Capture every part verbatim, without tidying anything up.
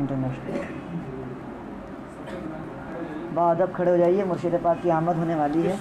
International. बादब खड़े हो जाइए, मुर्शिद पाक की आमद होने वाली है।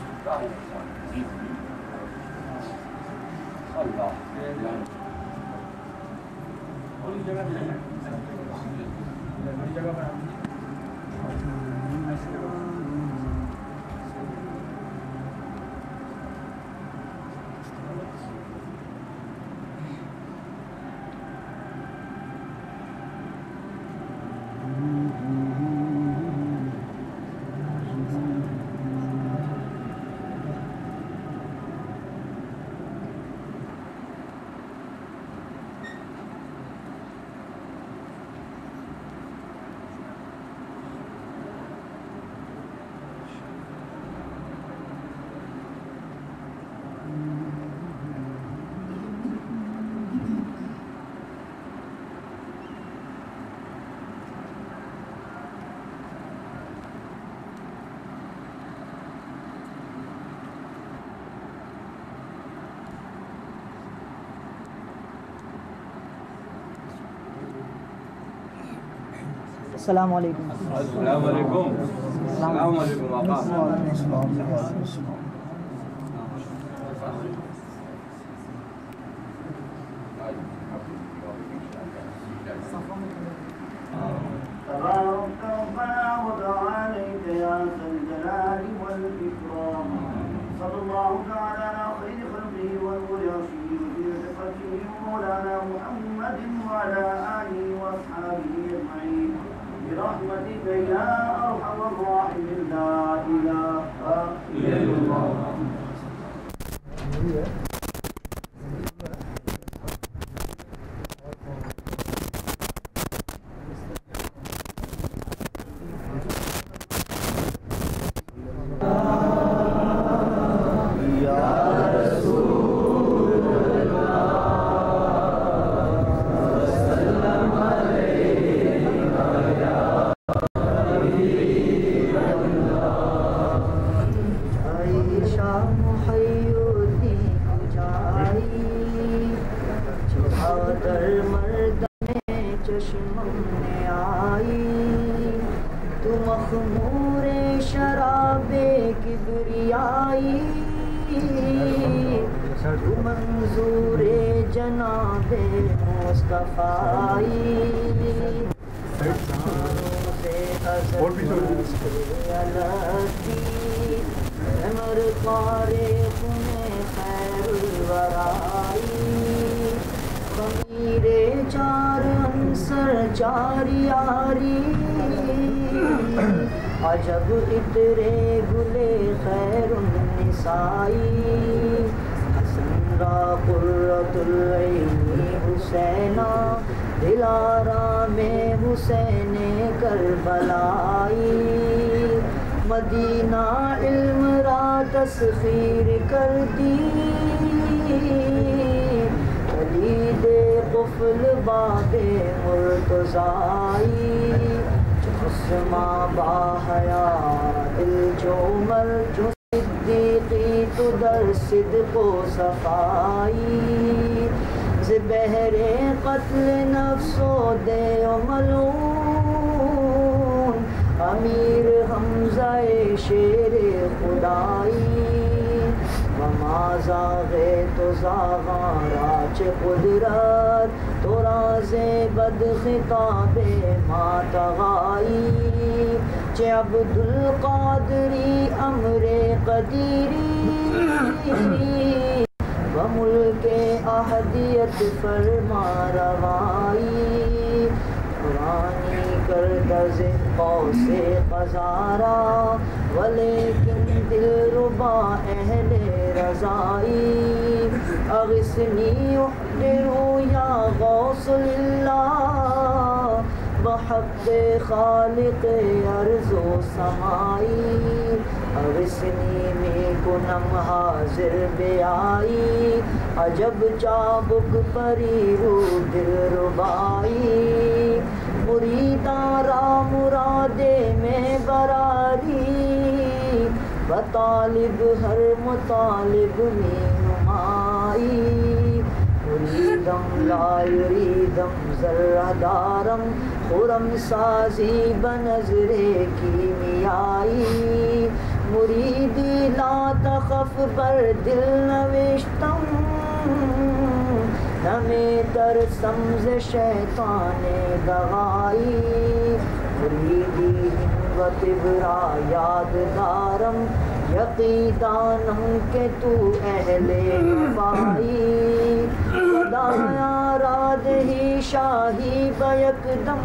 अस्सलामु अलैकुम। अस्सलामु अलैकुम। अस्सलामु अलैकुम आपा। तबारक वद अलैक या सल जलाल वल इकराम। सल्लल्लाहु तआला अला खैर खल्क़िही वल मुरसलीन बिरफ़क़िही मौलाना मुहम्मदिन व अला आलिहि व अस्हाबिही अजमईन। برحمتك يا أرحم الراحمين لا إله إلا الله। मदीना इल्म रा तस्खीर कर दी, कलीदे कुफल बाबे मुर्तज़ाई। चुस्मा बाहया दिल जो मर जो सिद्दीकी तो दर सिद्को सफाई। ज़बहरे कत्ल नफ्सो दे मलूम अमीर हमज़ाए शेरे खुदाई। वमाज़ा गे तो ज़ागाराच कुदरत तो राज़े बद खिताबे मातगाई। चे अब्दुल क़ादरी अमरे क़दीरी व मुल्के अहदियत फरमा रवाई। पुरानी कर दर्ज़े से क़ज़ारा वलेकिन दिल रुबा अहले रज़ाई। अग़िस्नी उक़्दिरू या गौसुल्ला बहक़्क़े ख़ालिक़े अर्ज़ो समाई। अग़िस्नी में कुनम हाज़िर बेआई, अजब चाबुक परी रू दिल रुबाई। मुरीदारा मुरादे में बरारी बतालिब हर मुतालिब में नुमाई। मुरीदम ला युरीदम ज़र्रदारम खुरम साजी बनजरे की मियाई मुरीदी ला तखफ पर दिल नवेशतम नमें तर समझ शैताने गवाई मुरीदी हिम्मत इब्रा यादगारम यकीदानम के तू अहले वफाई राद ही शाही बयकदम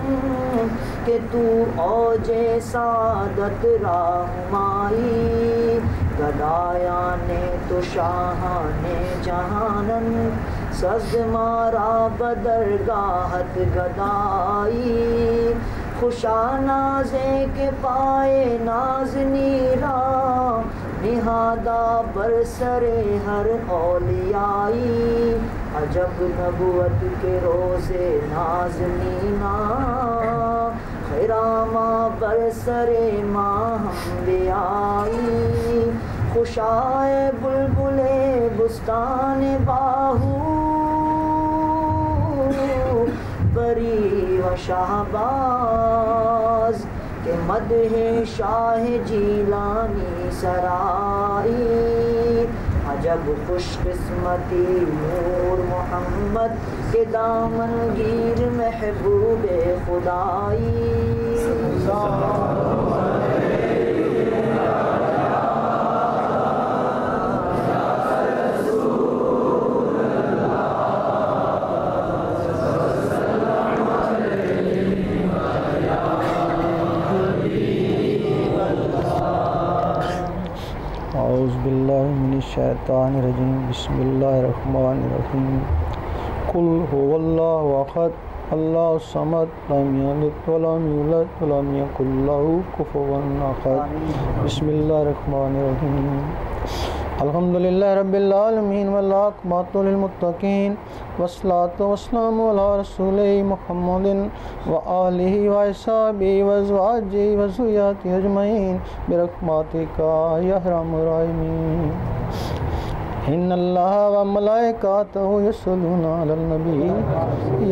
के तू औजे सादत राहुमाई गदाया ने तो शाहा ने जहानन सज मारा बदरगाहत गदाई खुशा नाजे के पाए नाज नीरा निहादा बरसरे हर औलियाई अजब नबुवत के रोज़े नाज़नीना खिरामा बरसरे माह हमदियाई खुशाए बुलबुले बुस्तान बाहू परी व शाहबाज़ के मदहे शाह जीलानी सराई अजब खुशकिस्मती नूर मोहम्मद के दामन गीर महबूबे खुदाई शैतानिर्रजीम बिस्मिल्लाहिर्रहमानिर्रहीम कुल हुवल्लाहु अहद अल्लाहु समद लम यलिद वलम यूलद वलम यकुल लहू कुफुवन अहद बिस्मिल्लाहिर्रहमानिर्रहीम अल्हम्दुलिल्लाहि रब्बिल आलमीन वल्आक़िबतु लिल मुत्तक़ीन वस्सलातु वस्सलामु अला रसूलि मुहम्मदिन व आलिहि व असहाबिहि व अज़वाजिहि व ज़ुर्रिय्यातिहि अजमईन बिरहमतिका या अरहमर राहिमीन इन्नल्लाहा व मलाइकातहु यसल्लूना अलन नबी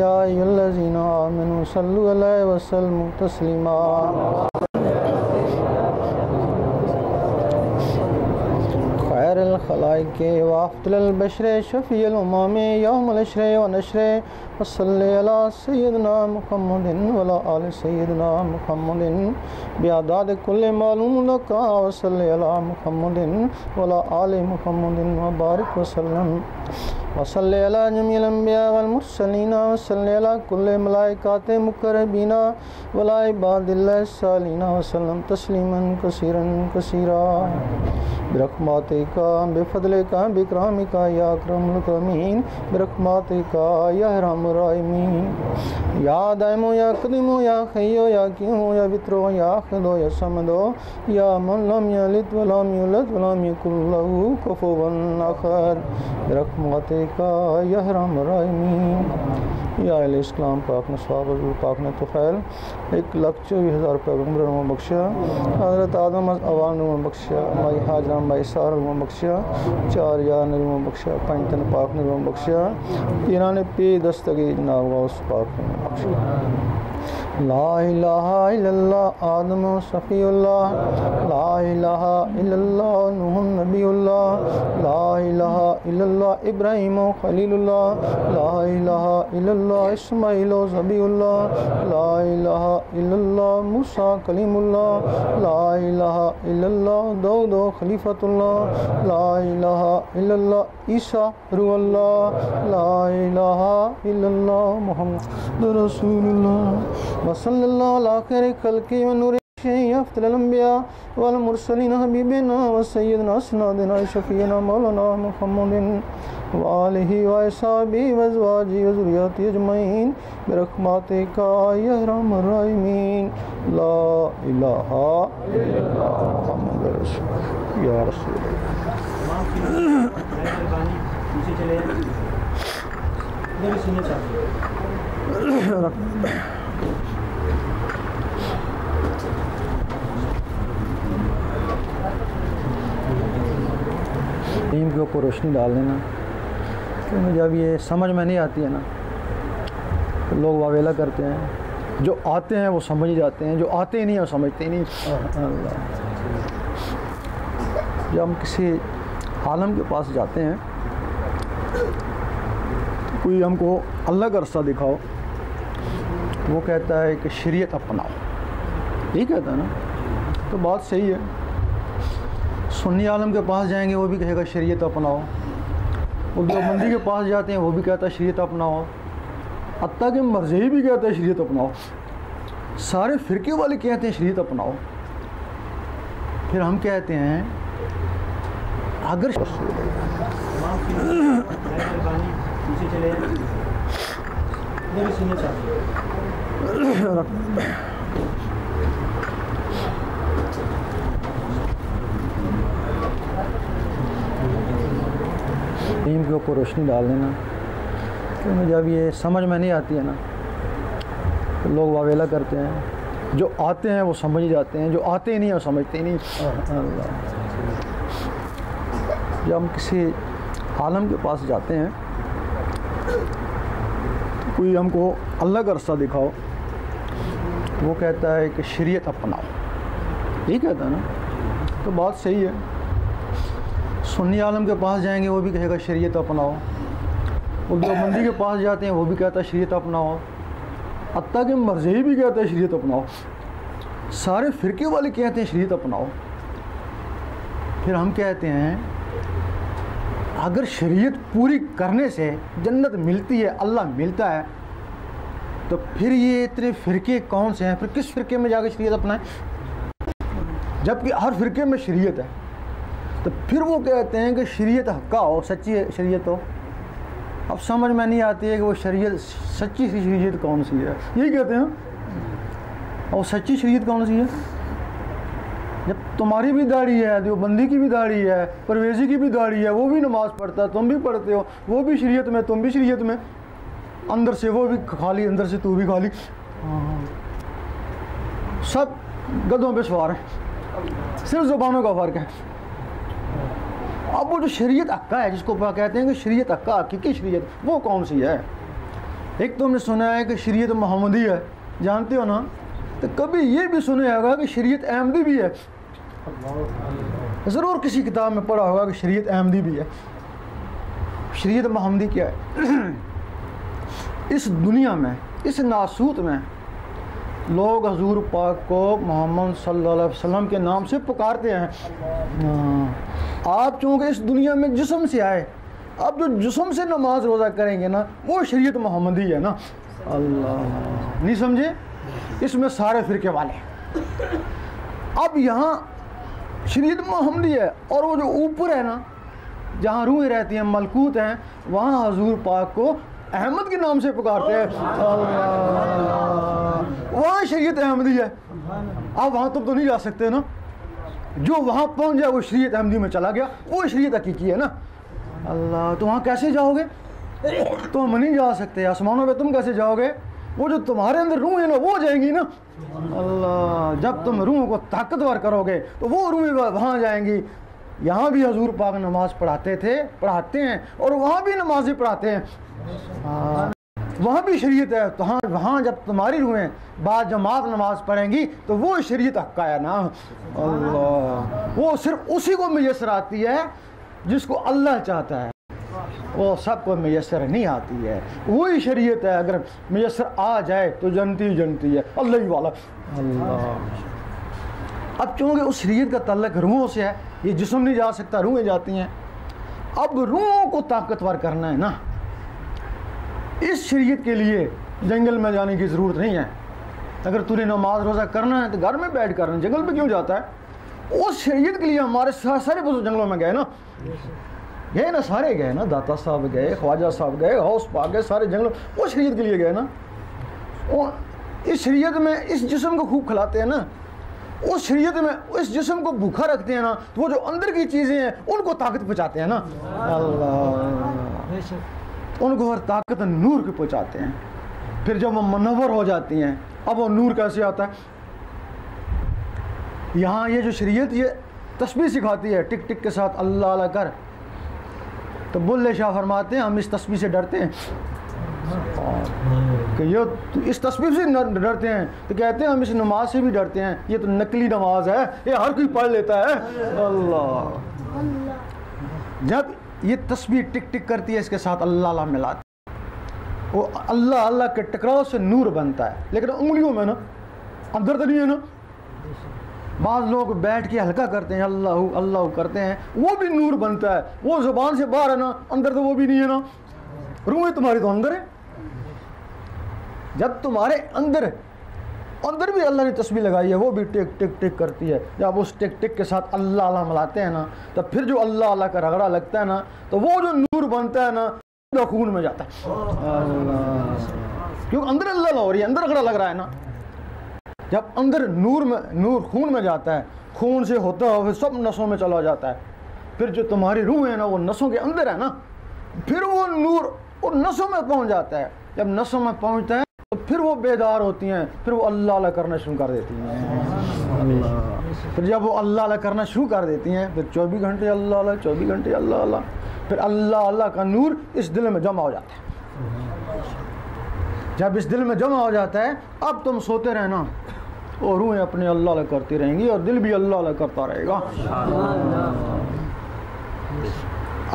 या अय्युहल्लज़ीना आमनू सल्लू अलैहि व सल्लिमू तस्लीमा। खैरुल खलाइक़ व अफ़ज़लुल बशर शफ़ीउल उम्म यौमुल हश्र व नश्र वसल्ली अला सय्यिदिना मुहम्मदिन व अला आलि सय्यिदिना मुहम्मदिन बिअदाद कुल्लि मालूम लका वसल्ली अला मुहम्मदिन व अला आलि मुहम्मदिन व बारिक वसल्लम वसल्ली अला जमील अंबिया वल मुरसलीन वसल्ली अला कुल्लि मलाइकाते मुकर्रबीना व अला इबादिल्लाहि सालिहीन वसल्लम तस्लीमन कसीरन कसीरा बिरहमतिका बिफ़ज़लिका बिकरामिका या अकरमल अकरमीन बिरहमतिका या अरहमर राहिमीन या दाइमो या क़दीमो या हय्यो या क़य्यूमो या बितरो या अहदो या समदो या मन लम यलिद व लम यूलद व लम यकुल लहू कुफुवन अहद बिरहमतिका या अरहमर राहिमीन। या अहले इस्लाम पाक ने सवाब हुज़ूर पाक ने तो खैर एक लाख चौबीस हज़ार रुपये उम्र में बख्शा हज़रत आदम अवान में बख्शा माई हाजरा माई सार में बख्शा चार यार ने में बख्शा पंच तन पाक ने में बख्शा पीरा ने पी दस्तगी जनाब उस पाक ने बख्शा। ला इलाहा इल्लल्लाह आदम सफ़ीउल्लाह ला इलाहा इल्लल्लाह नूह नबीउल्लाह ला इलाहा इल्लल्लाह इब्राहीम खलीलुल्लाह ला इलाहा इल्लल्लाह इस्माईल ज़बीउल्लाह ला इलाहा इल्लल्लाह मूसा कलीमुल्लाह ला इलाहा इल्लल्लाह दाऊद खलीफतुल्लाह ला इलाहा इल्लल्लाह ईसा रूहुल्लाह ला इलाहा इल्लल्लाह मुहम्मद रसूलुल्लाह वसल्लल्लाहु अला खैरि खल्क़ि व नूरि शफीई अफ़ज़लिल अंबिया वल मुरसलीन हबीबिना व सय्यिदिना सनादिना शफ़ीइना मौलाना मुहम्मदिन व आलिहि व असहाबिहि व अज़वाजिहि व ज़ुर्रिय्यातिहि अजमईन बिरहमतिका या अरहमर राहिमीन। ला इलाहा इल्लल्लाह मुहम्मदुर रसूलुल्लाह या रसूलुल्लाह। टीम के ऊपर रोशनी डाल देना क्योंकि जब ये समझ में नहीं आती है ना तो लोग वावेला करते हैं जो आते हैं वो समझ जाते हैं, जो आते ही नहीं वो समझते ही नहीं। जब हम किसी आलम के पास जाते हैं तो कोई हमको अल्लाह का रास्ता दिखाओ, वो कहता है कि शरीयत अपनाओ, यही कहता है ना, तो बात सही है। सुन्नी आलम के पास जाएंगे वो भी कहेगा शरीयत अपनाओ, वो देवबंदी के पास जाते हैं वो भी कहता है शरीयत अपनाओ, हत्ता कि मर्ज़ी भी कहता है शरीयत अपनाओ, सारे फ़िरके वाले कहते हैं शरीयत अपनाओ। फिर हम कहते हैं अगर टीम के ऊपर रोशनी डाल देना, क्योंकि जब ये समझ में नहीं आती है ना तो लोग वावेला करते हैं, जो आते हैं वो समझ जाते हैं, जो आते ही नहीं वो समझते ही नहीं। जब हम किसी आलम के पास जाते हैं तो कोई हमको अल्लाह का रास्ता दिखाओ, वो कहता है कि शरीयत अपनाओ, यही कहता है ना, तो बात सही है। सुन्नी आलम के पास जाएंगे वो भी कहेगा शरीयत अपनाओ, वो देवबंदी के पास जाते हैं वो भी कहता है शरीयत अपनाओ, हत्ता कि मर्ज़ी भी कहता है शरीयत अपनाओ, सारे फ़िरके वाले कहते हैं शरीयत अपनाओ। फिर हम कहते हैं अगर शरीयत पूरी करने से जन्नत मिलती है, अल्लाह मिलता है, तो फिर ये इतने फ़िरके कौन से हैं, फिर किस फ़िरके में जाकर शरीयत अपनाएं, जबकि हर फ़िरके में शरीयत है। तो फिर वो कहते हैं कि शरीयत हक्का हो, सच्ची शरीयत हो। अब समझ में नहीं आती है कि वो शरीयत सच्ची सी शरीयत कौन सी है, यही कहते हैं। और सच्ची शरीयत कौन सी है, जब तुम्हारी भी दाढ़ी है, देवबंदी की भी दाढ़ी है, परवेज़ी की भी दाढ़ी है, वो भी नमाज़ पढ़ता है, तुम भी पढ़ते हो, वो भी शरीयत में, तुम भी शरीयत में, अंदर से वो भी खाली, अंदर से तू भी खाली, सब गधों पे सवार है, सिर्फ ज़ुबानों का फ़र्क है। अब वो जो शरीयत हक्का है, जिसको कहते हैं कि शरीयत हक्का, हकीकी शरीयत, वो कौन सी है? एक तो हमने सुना है कि शरीयत मोहम्मदी है, जानते हो ना, तो कभी ये भी सुने होगा कि शरीयत अहमदी भी है, ज़रूर किसी किताब में पढ़ा होगा कि शरीयत अहमदी भी है। शरीयत मोहम्मदी क्या है? इस दुनिया में, इस नासूत में लोग हजूर पाक को मोहम्मद सल्लल्लाहु अलैहि वसल्लम के नाम से पुकारते हैं। आप चूँकि इस दुनिया में जिस्म से आए, अब जो जिस्म से नमाज रोज़ा करेंगे ना, वो शरीयत मोहम्मदी है ना। अल्लाह नहीं समझे, इसमें सारे फ़िरके वाले। अब यहाँ शरीयत मोहम्मदी है, और वो जो ऊपर है ना, जहाँ रूहें रहती हैं, मलकूत हैं, वहाँ हजूर पाक को अहमद के नाम से पुकारते हैं। वहाँ शरीयत अहमदी है। अब वहाँ तुम तो नहीं जा सकते ना, जो वहाँ पहुँच जाए वो शरीयत अहमदी में चला गया, वो शरीयत हकीकी है ना। अल्लाह, तो वहाँ कैसे जाओगे? तुम नहीं जा सकते, आसमानों पे तुम कैसे जाओगे? वो जो तुम्हारे अंदर रूह है ना, वो जाएंगी ना। अल्लाह, जब तुम रूह को ताकतवर करोगे तो वो रूह वहाँ जाएंगी। यहाँ भी हजूर पाक नमाज पढ़ाते थे, पढ़ाते हैं, और वहाँ भी नमाजें पढ़ाते हैं, वहाँ भी शरीयत है। तो हाँ, वहाँ जब तुम्हारी रूहें बाजमात नमाज पढ़ेंगी तो वो शरीयत हक्का है ना। अल्लाह, वो सिर्फ उसी को मयसर आती है जिसको अल्लाह चाहता है, वो सबको मयसर नहीं आती है। वही शरीयत है, अगर मयसर आ जाए तो जनती जनती है, अल्लाह ही वाला। अल्लाह, अब चूँकि उस शरीयत का तल्लक रूहों से है, ये जिस्म नहीं जा सकता, रूहें जाती हैं। अब रूहों को ताकतवर करना है ना, इस शरीयत के लिए जंगल में जाने की ज़रूरत नहीं है। अगर तूने नमाज रोज़ा करना है तो घर में बैठ करना, जंगल में क्यों जाता है? उस शरीयत के लिए हमारे सारे बुजुर्ग जंगलों में गए ना, गए ना, सारे गए ना, दाता साहब गए, ख्वाजा साहब गए, हाउस पा गए, सारे जंगलों उस शरीयत के लिए गए ना। और इस शरीयत में इस जिस्म को खूब खिलाते हैं ना, उस शरीयत में इस जिस्म को भूखा रखते हैं ना, तो वो जो अंदर की चीज़ें हैं उनको ताकत पहुँचाते हैं ना। अल्लाह, उनको हर ताकत नूर की पहुँचाते हैं। फिर जब वो मनवर हो जाती हैं, अब वो नूर कैसे आता है? यहाँ ये जो शरीयत ये तस्बीह सिखाती है, टिक टिक के साथ अल्लाह अल्लाह कर, तो बुल्ले शाह फरमाते हैं हम इस तस्बीह से डरते हैं। कि ये तो इस तस्बीह से डरते हैं तो कहते हैं हम इस नमाज से भी डरते हैं, ये तो नकली नमाज है, ये हर कोई पढ़ लेता है। अल्लाह, जब ये तस्बीह टिक टिक करती है इसके साथ अल्लाह अल्लाह मिलाती है, वो अल्लाह अल्लाह के टकराव से नूर बनता है। लेकिन उंगलियों में ना अंदर तो नहीं है ना, बाद लोग बैठ के हल्का करते हैं, अल्लाह अल्लाह करते हैं, वो भी नूर बनता है। वो ज़ुबान से बाहर है ना, अंदर तो वो भी नहीं है ना, रूह तुम्हारी तो अंदर है। जब तुम्हारे अंदर अंदर भी अल्लाह ने तस्बीह लगाई है, वो भी टिक टिक टिक करती है, जब उस टिक टिक के साथ अल्लाह अल्लाह मिलाते हैं ना, तो फिर जो अल्लाह अल्लाह का रगड़ा लगता है ना, तो वो जो नूर बनता है ना, तो खून में जाता है, क्योंकि अंदर अल्लाह हो रही है, अंदर रगड़ा लग रहा है ना। जब अंदर नूर में नूर खून में जाता है, खून से होता हुआ सब नसों में चला जाता है, फिर जो तुम्हारी रूह है ना, वो नसों के अंदर है ना, फिर वो नूर वो नसों में पहुँच जाता है। जब नसों में पहुँचता है तो फिर वो बेदार होती हैं, फिर वो अल्लाह अल्लाह करना शुरू कर देती हैं। फिर जब वो अल्लाह अल्लाह करना शुरू कर देती हैं, फिर चौबीस घंटे अल्लाह अल्लाह, चौबीस घंटे अल्लाह अल्लाह, फिर अल्लाह अल्लाह का नूर इस दिल में जमा हो जाता है। जब इस दिल में जमा हो जाता है, अब तुम सोते रहना और रूहें अपने अल्लाह अल्लाह करती रहेंगी और दिल भी अल्लाह अल्लाह करता रहेगा।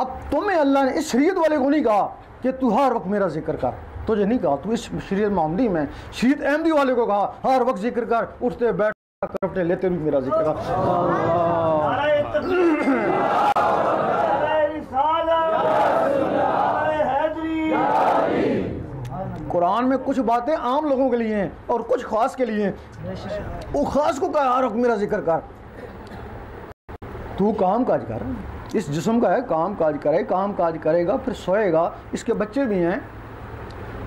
अब तुम्हें अल्लाह ने इस शरीयत वाले को नहीं कहा कि तू हर वक्त मेरा जिक्र कर, तुझे नहीं कहा, तू इस शरीयत मामली में शरीयत अहमदी वाले को कहा हर वक्त जिक्र कर, उठते बैठते करवटे लेते हुए मेरा जिक्र कर। कुरान में कुछ बातें आम लोगों के लिए हैं और कुछ खास के लिए हैं। वो खास को कहा हर वक्त मेरा जिक्र कर, तू काम काज कर, इस जिस्म का है, काम काज करे, काम काज करेगा फिर सोएगा, इसके बच्चे भी हैं।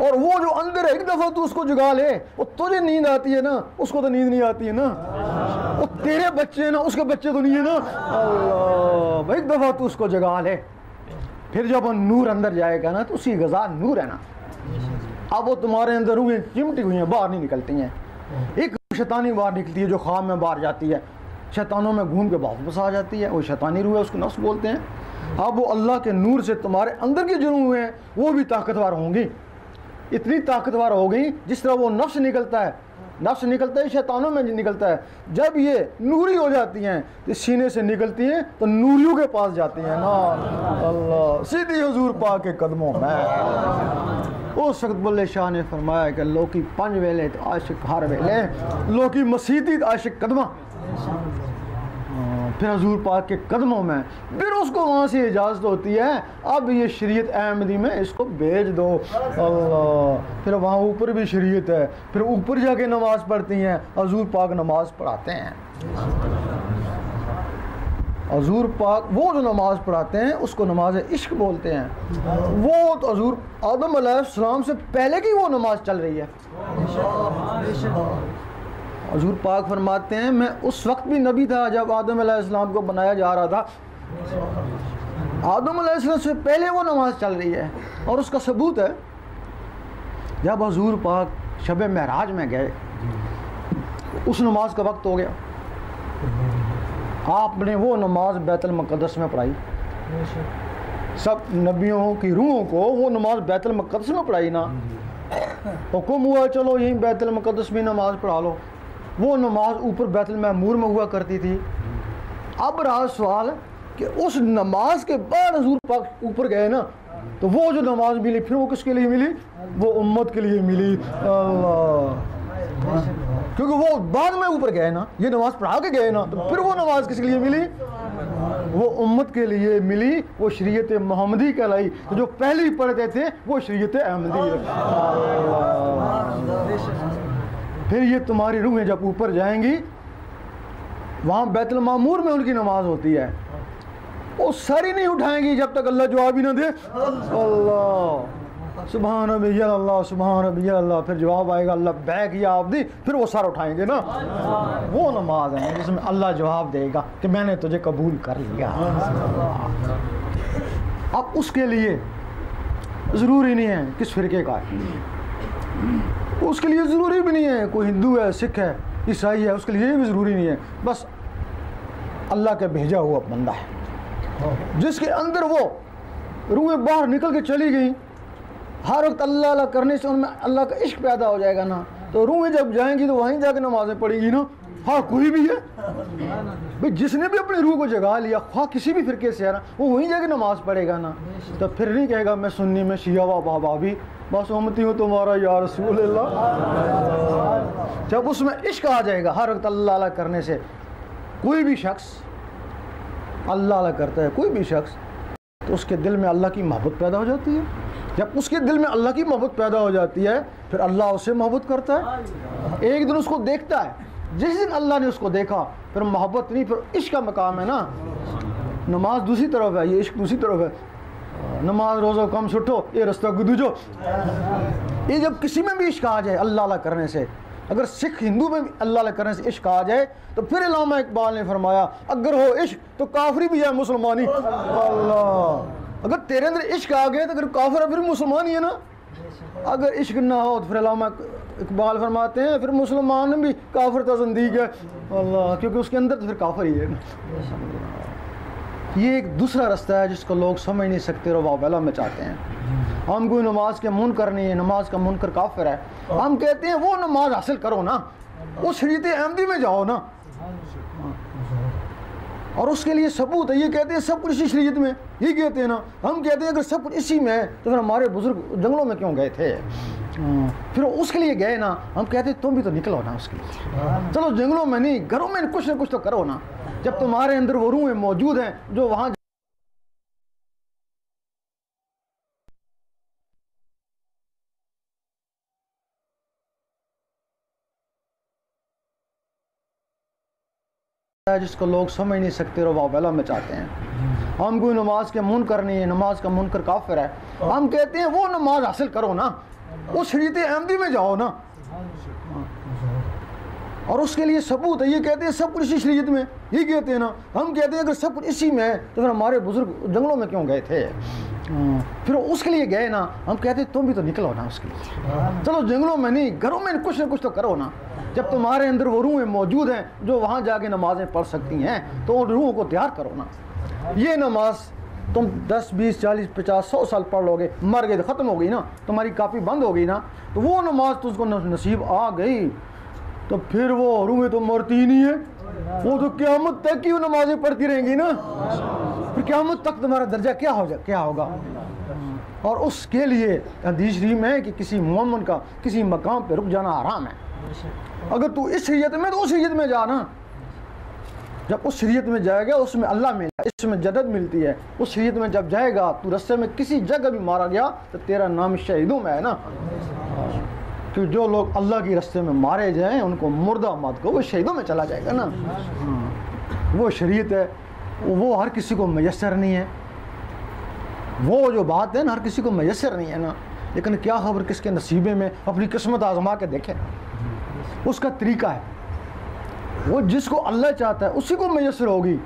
और वो जो अंदर है, एक दफ़ा तू उसको जगा ले, वो तुझे नींद आती है ना, उसको तो नींद नहीं आती है ना, वो तेरे बच्चे हैं ना, उसके बच्चे तो नहीं है ना। अल्लाह भाई, एक दफ़ा तू उसको जगा ले, फिर जब वो नूर अंदर जाएगा ना, तो उसी गज़ा नूर है ना, अब वो तुम्हारे अंदर हुए चिमटी हुई हैं, बाहर नहीं निकलती हैं। एक शैतानी बाहर निकलती है जो ख्वाब में बाहर जाती है, शैतानों में घूम के वापस आ जाती है, वो शैतानी रूह है, उसको नफ्स बोलते हैं। अब वो अल्लाह के नूर से तुम्हारे अंदर के जो रूह हैं, वो भी ताकतवर होंगी, इतनी ताकतवर हो गई जिस तरह वो नफ्स निकलता है, नफ्स निकलता है शैतानों में निकलता है, जब ये नूरी हो जाती हैं तो सीने से निकलती हैं तो नूरियों के पास जाती हैं ना। अल्लाह, सीधे हुजूर पाक के कदमों में। उस वक्त बुल्ले शाह ने फरमाया कि लोकी पंज वेले तो आशिक हर वेले, लोकी मसीदी तो आशिक कदमा। फिर हजूर पाक के कदमों में, फिर उसको वहाँ से इजाज़त होती है, अब ये शरीयत अहमदी में इसको भेज दो। अल्लाह, फिर वहाँ ऊपर भी शरीयत है, फिर ऊपर जाके नमाज़ पढ़ती हैं, हजूर पाक नमाज पढ़ाते हैं, हजूर पाक वो जो नमाज़ पढ़ाते हैं उसको नमाज इश्क बोलते हैं। वो तो हजूर आदम अलैहिस्सलाम से पहले की वो नमाज चल रही है। हजूर पाक फरमाते हैं मैं उस वक्त भी नबी था जब आदम अलैहिस्सलाम को बनाया जा रहा था, आदम अलैहिस्सलाम से पहले वो नमाज चल रही है। और उसका सबूत है जब हजूर पाक शब महराज में गए, उस नमाज का वक्त हो गया, आपने वो नमाज बैतुल मुक़द्दस में पढ़ाई, सब नबियों की रूहों को वो नमाज बैतुल मुक़द्दस में पढ़ाई ना, हुक्म हुआ चलो यहीं बैतुल मुक़द्दस में नमाज पढ़ा लो, वो नमाज ऊपर बैतुल महमूर में हुआ करती थी। अब रहा सवाल कि उस नमाज के बाद हुजूर पाक ऊपर गए ना, तो वो जो नमाज मिली फिर वो किसके लिए मिली? वो उम्मत के लिए मिली। अल्लाह, क्योंकि वो बाद में ऊपर गए ना, ये नमाज पढ़ा के गए ना, तो फिर वो नमाज किसके लिए मिली? वो उम्मत के लिए मिली, वो शरीयत मोहम्मदी कहलाई। तो जो पहले ही पढ़ते थे वो शरीयत अहमदी है। फिर ये तुम्हारी रूहें जब ऊपर जाएंगी, वहाँ बैतुल मामूर में उनकी नमाज होती है, वो सर ही नहीं उठाएंगी जब तक अल्लाह जवाब ही ना दे। अल्लाह, सुबहान रब्बिया अल्लाह, सुबहान रब्बिया अल्लाह, फिर जवाब आएगा अल्लाह बैग या आबदी, फिर वो सर उठाएंगे ना। वो नमाज है जिसमें अल्लाह जवाब देगा कि मैंने तुझे कबूल कर लिया। अब उसके लिए ज़रूरी नहीं है किस फ़िरके का, उसके लिए ज़रूरी भी नहीं है कोई हिंदू है, सिख है, ईसाई है, उसके लिए भी ज़रूरी नहीं है, बस अल्लाह के भेजा हुआ बंदा है जिसके अंदर वो रूहें बाहर निकल के चली गई, हर वक्त अल्लाह अल्लाह करने से उनमें अल्लाह का इश्क पैदा हो जाएगा ना, तो रूहें जब जाएंगी तो वहीं जाके नमाज़ें पढ़ेंगी ना। हाँ कोई भी है भाई, जिसने भी अपनी रूह को जगा लिया, हाँ किसी भी फिरके से है ना, वो वहीं जाके नमाज़ पढ़ेगा ना। तो फिर नहीं कहेगा मैं सुन्नी में शिया व बाबा भी बस उम्मती हूँ तुम्हारा या रसूल अल्लाह। जब उसमें इश्क आ जाएगा हर वक्त अल्लाह अल्लाह करने से, कोई भी शख्स अल्लाह अल्लाह करता है, कोई भी शख्स, तो उसके दिल में अल्लाह की मोहब्बत पैदा हो जाती है। जब उसके दिल में अल्लाह की मोहब्बत पैदा हो जाती है फिर अल्लाह उससे मोहब्बत करता है। एक दिन उसको देखता है, जिस दिन अल्लाह ने उसको देखा फिर मोहब्बत नहीं, फिर इश्क का मकाम है ना। नमाज दूसरी तरफ है, ये इश्क दूसरी तरफ है। नमाज रोज़ो कम सुठो ये रास्ता गुदूजो, ये जब किसी में भी इश्क आ जाए अल्लाह अल्लाह करने से, अगर सिख हिंदू में भी अल्लाह अल्लाह करने से इश्क आ जाए तो फिर अल्लामा इकबाल ने फरमाया अगर हो इश्क तो काफरी भी है मुसलमानी। अल्लाह, अगर तेरे अंदर इश्क आ गया तो अगर काफिर है फिर मुसलमान ही है ना। अगर इश्क ना हो तो फिर अल्लामा इकबाल फरमाते हैं फिर मुसलमान भी काफिर तो ज़िंदगी है अल्लाह, क्योंकि उसके अंदर तो फिर काफिर ही है ना। ये एक दूसरा रास्ता है जिसको लोग समझ नहीं सकते, रवाबला में चाहते हैं। हम कोई नमाज के मुनकर नहीं है, नमाज का मुनकर काफिर है। हम कहते हैं वो नमाज हासिल करो ना, उस शरीयत अहमदी में जाओ ना, और उसके लिए सबूत है। ये कहते हैं सब कुछ इसी शरीयत में, ये कहते हैं ना। हम कहते हैं अगर सब कुछ इसी में है तो फिर हमारे बुजुर्ग जंगलों में क्यों गए थे, फिर उसके लिए गए ना। हम कहते हैं तुम भी तो निकलो ना उसके लिए, चलो जंगलों में नहीं घरों में कुछ ना कुछ तो करो ना। जब तुम्हारे अंदर वो रूहें मौजूद हैं जो वहाँ जिसको लोग समझ नहीं सकते, रवाबला में चाहते हैं। हम कोई नमाज के मुनकर नहीं है, नमाज का मुनकर काफिर है। हम कहते हैं वो नमाज हासिल करो ना, उस शरीयत अहमदी में जाओ ना, और उसके लिए सबूत है। ये कहते हैं सब कुछ इसी शरीयत में, ये कहते हैं ना। हम कहते हैं अगर सब कुछ इसी में है तो फिर हमारे बुजुर्ग जंगलों में क्यों गए थे, फिर उसके लिए गए ना। हम कहते हैं तुम भी तो निकलो ना उसके लिए, चलो जंगलों में नहीं घरों में कुछ ना कुछ तो करो ना। जब तुम्हारे अंदर वो रूहें मौजूद हैं जो वहाँ जाके नमाज़ें पढ़ सकती हैं तो उन रूहों को तैयार करो ना। ये नमाज तुम दस, बीस, चालीस, पचास, सौ साल पढ़ लोगे, मर गए तो ख़त्म हो गई ना, तुम्हारी कापी बंद हो गई ना। तो वो नमाज तुझको नसीब आ गई तो फिर वो रूहें तो मरती ही नहीं है, वो तो क़यामत तक की वो नमाज़ें पढ़ती रहेंगी ना। फिर क़यामत तक तुम्हारा दर्जा क्या हो जाए क्या होगा। और उसके लिए हदीस शरीफ में है कि किसी मोमिन का किसी मकाम पर रुक जाना हराम है। अगर तू इस शरीयत में तो उस शरीयत में जा ना। जब उस शरीयत में जाएगा उसमें अल्लाह मिलेगा, इसमें जन्नत मिलती है। उस शरीयत में जब जाएगा तू रस्ते में किसी जगह भी मारा गया तो तेरा नाम शहीदों में है ना। तो जो लोग अल्लाह के रास्ते में मारे जाएं उनको मुर्दा मत कहो, वो शहीदों में चला जाएगा ना। वो शरीयत है, वो हर किसी को मैसर नहीं है। वो जो बात है ना हर किसी को मैसर नहीं है ना, लेकिन क्या खबर किसके नसीबे में। अपनी किस्मत आजमा के देखें, उसका तरीका है। वो जिसको अल्लाह चाहता है उसी को मैसर होगी,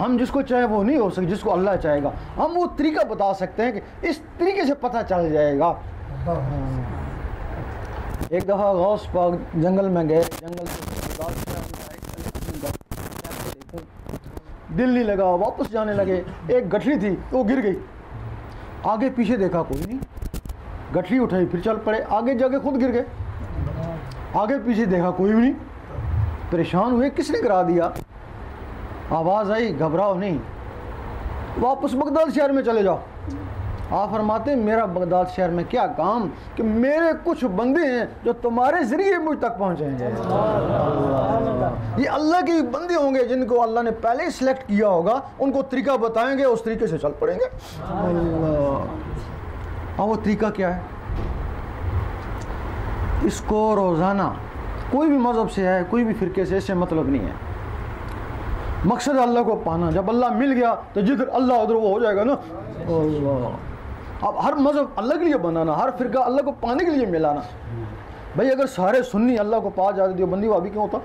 हम जिसको चाहे वो नहीं हो सकती, जिसको अल्लाह चाहेगा। हम वो तरीका बता सकते हैं कि इस तरीके से पता चल जाएगा। एक दफ़ा गौस पाक जंगल में गए, जंगल से दिल नहीं लगा, वापस जाने लगे। एक गठरी थी वो गिर गई, आगे पीछे देखा कोई नहीं, गठरी उठाई फिर चल पड़े, आगे जाके खुद गिर गए। आगे पीछे देखा कोई भी नहीं, परेशान हुए किसने करा दिया। आवाज़ आई घबराओ नहीं, वापस बगदाद शहर में चले जाओ। आप फरमाते मेरा बगदाद शहर में क्या काम कि मेरे कुछ बंदे हैं जो तुम्हारे ज़रिए मुझ तक पहुँचेंगे। ये अल्लाह के बंदे होंगे जिनको अल्लाह ने पहले ही सिलेक्ट किया होगा, उनको तरीका बताएंगे, उस तरीके से चल पड़ेंगे। अल्लाह, वो तरीका क्या है, इसको रोज़ाना कोई भी मज़हब से है कोई भी फ़िरके से इससे मतलब नहीं है। मकसद अल्लाह को पाना, जब अल्लाह मिल गया तो जिधर अल्लाह उधर वो हो जाएगा ना। अल्लाह, अब हर मज़हब अल्लाह के लिए बनाना, हर फ़िरका अल्लाह को पाने के लिए मिलाना। भाई अगर सारे सुन्नी अल्लाह को पा जाते देवबंदी वो अभी क्यों होता,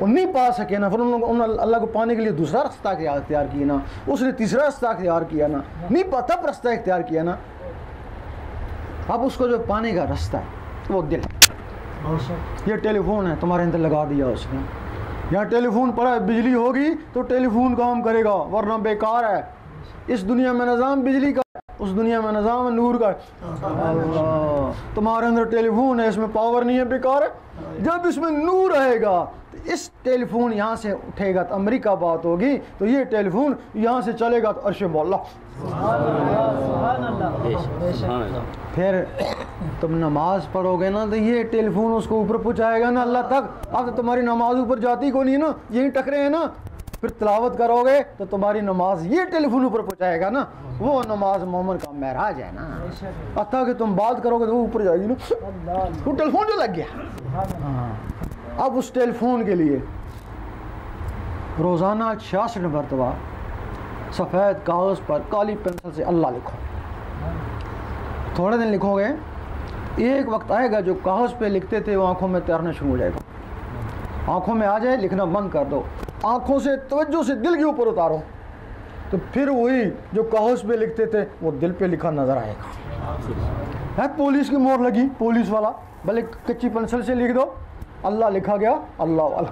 वो नहीं पा सके ना। फिर उन लोगों ने अल्लाह को पाने के लिए दूसरा रास्ता इख्तियार किया ना, उसने तीसरा रास्ता इख्तियार किया ना, नहीं पता रास्ता इख्तियार किया ना। अब उसको जो पाने का रास्ता है वो दिल, ये टेलीफोन है तुम्हारे अंदर लगा दिया उसने, यहाँ टेलीफोन पड़ा है, बिजली होगी तो टेलीफोन काम करेगा वरना बेकार है। इस दुनिया में निज़ाम बिजली का है, उस दुनिया में निज़ाम नूर का है। तुम्हारे अंदर टेलीफोन है, इसमें पावर नहीं है, बेकार है। जब इसमें नूर रहेगा तो इस टेलीफोन यहाँ से उठेगा तो अमेरिका बात होगी, तो ये टेलीफोन यहाँ से चलेगा तो अर्श मौला। फिर तुम नमाज पढ़ोगे ना तो ये टेलीफोन उसको ऊपर पहुँचाएगा ना अल्लाह तक। अब तो तुम्हारी नमाज ऊपर जाती को नहीं ना, यही टकरे है ना। फिर तलावत करोगे तो तुम्हारी नमाज ये टेलीफोन ऊपर पहुँचाएगा ना, वो नमाज मोहम्मद का महराज है ना। अतः कि तुम बात करोगे तो वो ऊपर जाएगी ना, वो टेलीफोन जो लग गया। अब उस टेलीफोन के लिए रोज़ाना छियासठ मरतबा सफ़ेद कागज़ पर काली पेंसिल से अल्लाह लिखो। थोड़े दिन लिखोगे, एक वक्त आएगा जो कागज़ पे लिखते थे वो आँखों में तैरना शुरू हो जाएगा। आँखों में आ जाए, लिखना बंद कर दो, आँखों से तवज्जो से दिल के ऊपर उतारो, तो फिर वही जो कागज पे लिखते थे वो दिल पे लिखा नज़र आएगा। है पुलिस की मोहर लगी, पुलिस वाला, भले कच्ची पेंसिल से लिख दो, अल्लाह लिखा गया, अल्लाह वाला।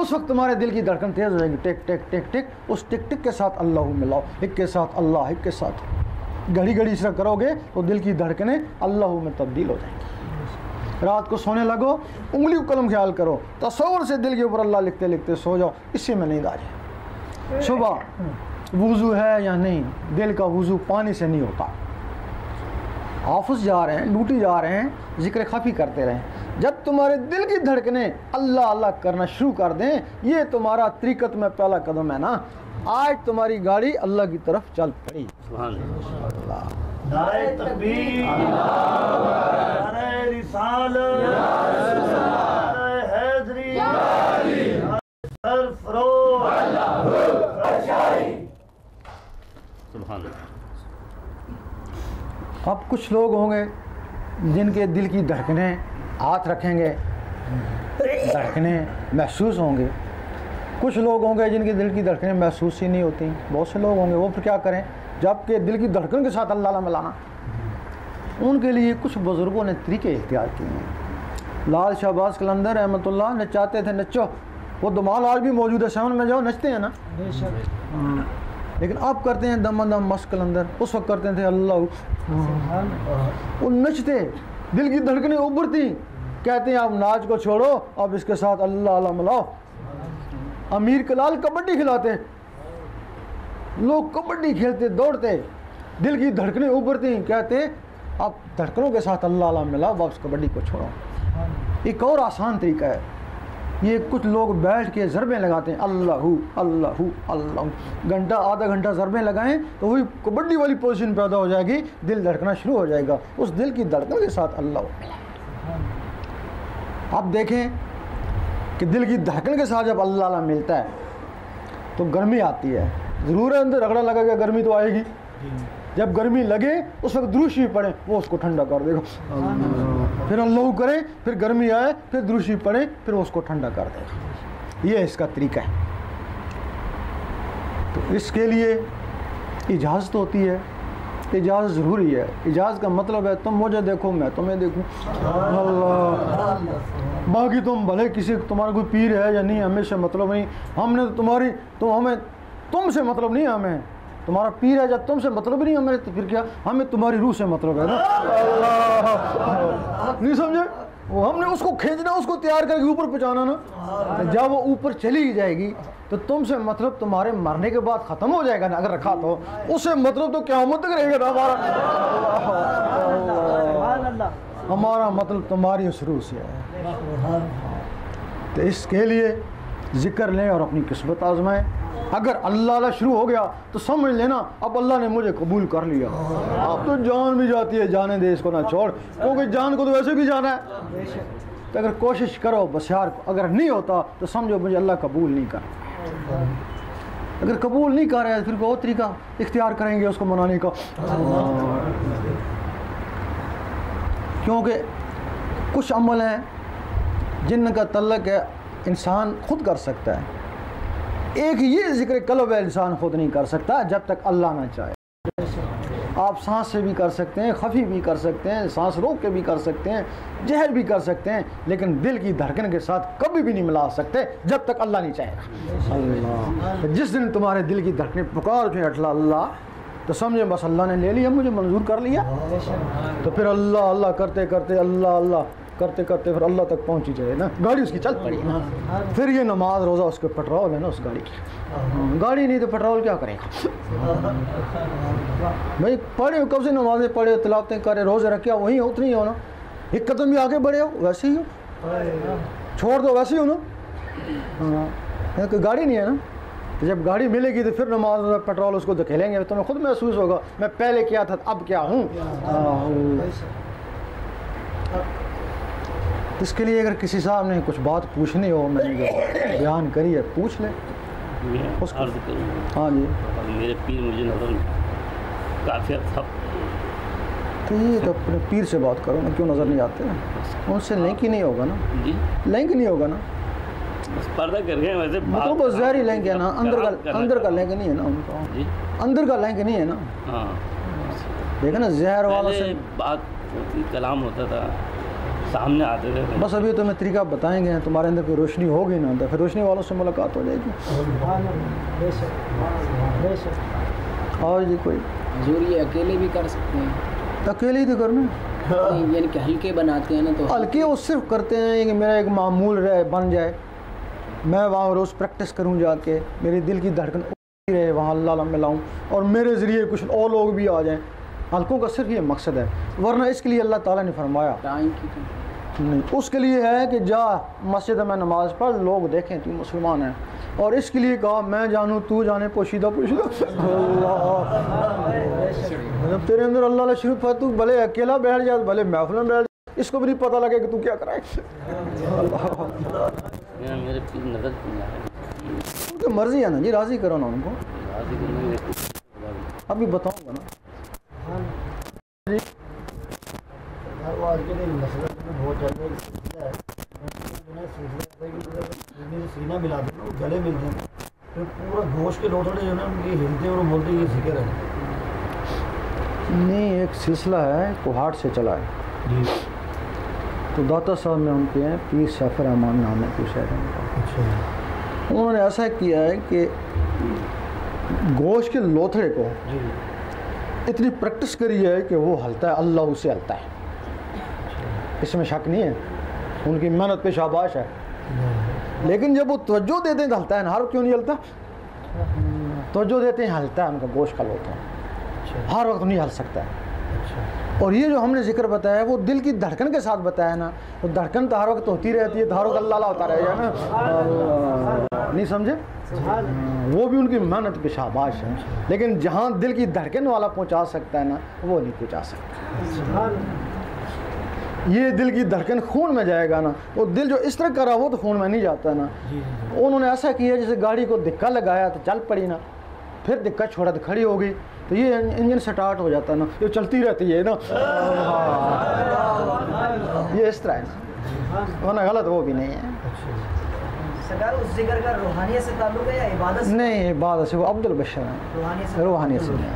उस वक्त तुम्हारे दिल की धड़कन तेज़ हो जाएगी, टिक टिक टिक टिक। उस टिक टिक के साथ अल्लाह मिलाओ, हिक के साथ अल्लाह, हिक के साथ घड़ी घड़ी इस तरह करोगे तो दिल की धड़कने अल्लाह में तब्दील हो जाएंगी। रात को सोने लगो, उंगली को कलम ख्याल करो, तसव्वुर से दिल के ऊपर अल्लाह लिखते लिखते सो जाओ, इसी में नींद आ जाए। सुबह वुज़ू है या नहीं, दिल का वुज़ू पानी से नहीं होता। ऑफिस जा रहे हैं, ड्यूटी जा रहे हैं, जिक्र खाफी करते रहें। जब तुम्हारे दिल की धड़कने अल्लाह अल्लाह करना शुरू कर दें, ये तुम्हारा तरीक़त में पहला कदम है ना। आज तुम्हारी गाड़ी अल्लाह की तरफ चल पड़ी। नारे तकबीर, नारे रिसालत, नारे हैदरी, सुभान अल्लाह। अब कुछ लोग होंगे जिनके दिल की धड़कने हाथ रखेंगे, धड़कने महसूस होंगे। कुछ लोग होंगे जिनके दिल की धड़कनें महसूस ही नहीं होती, बहुत से लोग होंगे। वो फिर क्या करें, जबकि दिल की धड़कन के साथ अल्लाह मिलाना। उनके लिए कुछ बुज़ुर्गों ने तरीके इख्तियार किए हैं। लाल शाहबाज कलंदर रहमतुल्लाह नचाते थे, नचो। वो दुमाल आज भी मौजूद है, सावन में जाओ नचते हैं ना। लेकिन अब करते हैं दम दम मस्त कलंदर, उस वक्त करते थे अल्लाह। वो नचते, दिल की धड़कनें उभरती। कहते हैं आप नाच को छोड़ो, अब इसके साथ अल्लाह मिलाओ। अमीर कलाल कबड्डी खिलाते, लोग कबड्डी खेलते, दौड़ते, दिल की धड़कनें उभरती। कहते आप धड़कनों के साथ अल्लाह अल्लाह मिलाओ, वापस कबड्डी को छोड़ो। एक और आसान तरीका है, ये कुछ लोग बैठ के ज़रबें लगाते हैं, अल्लाह अल्लाह अल्लाह। घंटा आधा घंटा ज़रबें लगाएं तो वही कबड्डी वाली पोजीशन पैदा हो जाएगी, दिल धड़कना शुरू हो जाएगा। उस दिल की धड़कन के साथ अल्लाह। आप देखें कि दिल की धड़कन के साथ जब अल्लाह अल्लाह मिलता है तो गर्मी आती है। ज़रूर है, अंदर रगड़ा लगा के गर्मी तो आएगी। जब गर्मी लगे उस वक्त दुरूशी पड़े, वो उसको ठंडा कर देगा। फिर अल्लाह करें, फिर गर्मी आए, फिर दुरूशी पड़े, फिर उसको ठंडा कर देगा। ये इसका तरीका है। तो इसके लिए इजाज़त होती है, इजाज़त ज़रूरी है। इजाज़त का मतलब है तुम मुझे देखो, मैं तुम्हें देखूँ। अल्लाह, बाकी तुम भले किसी, तुम्हारा कोई पीर है या नहीं हमें से मतलब नहीं। हमने तो तुम्हारी, तुम हमें, तुमसे मतलब नहीं हमें। तुम्हारा पीर है जब तुमसे मतलब नहीं हमें, तो फिर क्या हमें तुम्हारी रूह से मतलब है ना। अल्लाह, नहीं समझे? वो हमने उसको खींचना, उसको तैयार करके ऊपर पहुँचाना ना। जब वो ऊपर चली जाएगी तो तुमसे मतलब तुम्हारे मरने के बाद ख़त्म हो जाएगा ना, अगर रखा तो। उससे मतलब तो क़यामत तक रहेगा ना। हमारा हमारा मतलब तुम्हारी उस रूह से है। तो इसके लिए ज़िक्र लें और अपनी किस्मत आजमाएं। अगर अल्लाह अल्लाह शुरू हो गया तो समझ लेना अब अल्लाह ने मुझे कबूल कर लिया। अब तो जान भी जाती है, जाने दे इसको ना छोड़, क्योंकि जान को तो वैसे भी जाना है। तो अगर कोशिश करो बस यार, अगर नहीं होता तो समझो मुझे अल्लाह कबूल नहीं कर। अगर कबूल नहीं कर रहा है फिर कोई और तरीका इख्तियार करेंगे उसको मनाने का। क्योंकि कुछ अमल हैं जिनका तल्लक है इंसान खुद कर सकता है। एक ये जिक्र कल्ब इंसान खुद नहीं कर सकता जब तक अल्लाह ना चाहे। आप सांस से भी कर सकते हैं, खफी भी कर सकते हैं, सांस रोक के भी कर सकते हैं, जहर भी कर सकते हैं, लेकिन दिल की धड़कन के साथ कभी भी नहीं मिला सकते जब तक अल्लाह नहीं चाहेगा। जिस दिन तुम्हारे दिल की धड़कनें पुकार उठे अल्लाह तो समझे बस अल्लाह ने ले लिया, मुझे मंजूर कर लिया। तो फिर अल्लाह अल्लाह करते करते अल्लाह अल्लाह करते करते फिर अल्लाह तक पहुँची जाए ना, गाड़ी उसकी चल पड़ी ना। फिर ये नमाज रोज़ा उसके पेट्रोल है ना उस गाड़ी की, गाड़ी नहीं तो पेट्रोल क्या करेगा भाई। पढ़े कब से नमाजें पढ़े, तलावतें करे, रोज़े रखे, वहीं उतनी हो ना, एक कदम भी आगे बढ़े हो वैसे ही हो, छोड़ दो वैसे ही हो ना, कोई गाड़ी नहीं है ना। तो जब गाड़ी मिलेगी तो फिर नमाज में पेट्रोल उसको धकेलेंगे, तुम्हें खुद महसूस होगा मैं पहले क्या था अब क्या हूँ। इसके लिए अगर किसी साहब ने कुछ बात पूछनी हो, मैंने बयान करी है, पूछ ले उसको। हाँ जी, मेरे पीर मुझे नजर काफी था, तो ये तो अपने पीर से बात करो ना, क्यों नज़र नहीं आते हैं उनसे, लिंक ही नहीं होगा ना, लिंक नहीं होगा ना, पर्दा कर गए वैसे मतलब वो जहरी लेंगे है ना, अंदर का अंदर का लेंगे नहीं है ना उनका, अंदर का लेंगे नहीं है ना। हाँ देखा ना, जहर वालों से बात होती, कलाम होता था, सामने आते थे। बस अभी तुम्हें तरीका बताएंगे, तुम्हारे अंदर कोई रोशनी होगी ना, तो फिर रोशनी वालों से मुलाकात हो जाएगी। और जी कोई हजूर ये अकेले भी कर सकते हैं, अकेले ही तो करना यानी कि हल्के बनाते हैं ना, तो हल्के वो सिर्फ करते हैं कि मेरा एक मामूल रहे बन जाए, मैं वहाँ रोज़ प्रैक्टिस करूँ जाके, मेरे दिल की धड़कन उठती रहे वहाँ अल्लाह में लाऊँ, और मेरे ज़रिए कुछ और लोग भी आ जाएं। हल्कों का सिर्फ ये मकसद है, वरना इसके लिए अल्लाह ताला ने फरमाया नहीं, उसके लिए है कि जा मस्जिद में नमाज पढ़, लोग देखें तू मुसलमान है, और इसके लिए कहा मैं जानूँ तू जाने पोशीदा पोशीदा। जब तेरे अंदर अल्लाह शरीफ है, तू भले अकेला बैठ जा, भले महफिल में बैठ जा, इसको भी नहीं पता लगे कि तू क्या कराए। मेरे नजर उनकी मर्जी है ना जी, राज़ी करो ना उनको, अभी बताऊंगा ना। जी सीना मिला देना, गले मिलते हैं, फिर पूरा गोश्त के लोटड़े जो है उनकी हिलते और बोलते ये जिक्र है नहीं। एक सिलसिला है कोहाट से चला है जी, तो दाता साहब में उनके हैं पीर सैफर अहमान नाम है कोई शायद उनका, उन्होंने ऐसा किया है कि गोश्त के लोथड़े को इतनी प्रैक्टिस करी है कि वो हलता है, अल्लाह उसे हलता है, इसमें शक नहीं है, उनकी मेहनत पे शाबाश है। लेकिन जब वो तवज्जो देते हैं तो हलता है ना, हर क्यों नहीं हलता, तवज्जो देते हैं हलता है, उनका गोश्त का लोथा हर वक्त नहीं हल सकता है। और ये जो हमने जिक्र बताया वो दिल की धड़कन के साथ बताया ना, तो धड़कन तो हर वक्त होती रहती है, धारो अल्लाह अल्लाह होता रहेगा ना, नहीं समझे। वो भी उनकी मेहनत पे शाबाश है, लेकिन जहाँ दिल की धड़कन वाला पहुँचा सकता है ना, वो नहीं पहुँचा सकता। ये दिल की धड़कन खून में जाएगा ना, वो दिल जो इस तरह करा वो तो खून में नहीं जाता ना। उन्होंने ऐसा किया जैसे गाड़ी को धक्का लगाया तो चल पड़ी ना, फिर धक्का छोड़ा तो खड़ी हो गई, तो ये इंजन स्टार्ट हो जाता है ना, ये चलती रहती है ना, ये इस तरह है, वरना गलत वो भी नहीं है। उस जिक्र का रूहानियत से ताल्लुक है या इबादत से? नहीं इबादत से, वो अब्दुल बशर है, रूहानियत से नहीं।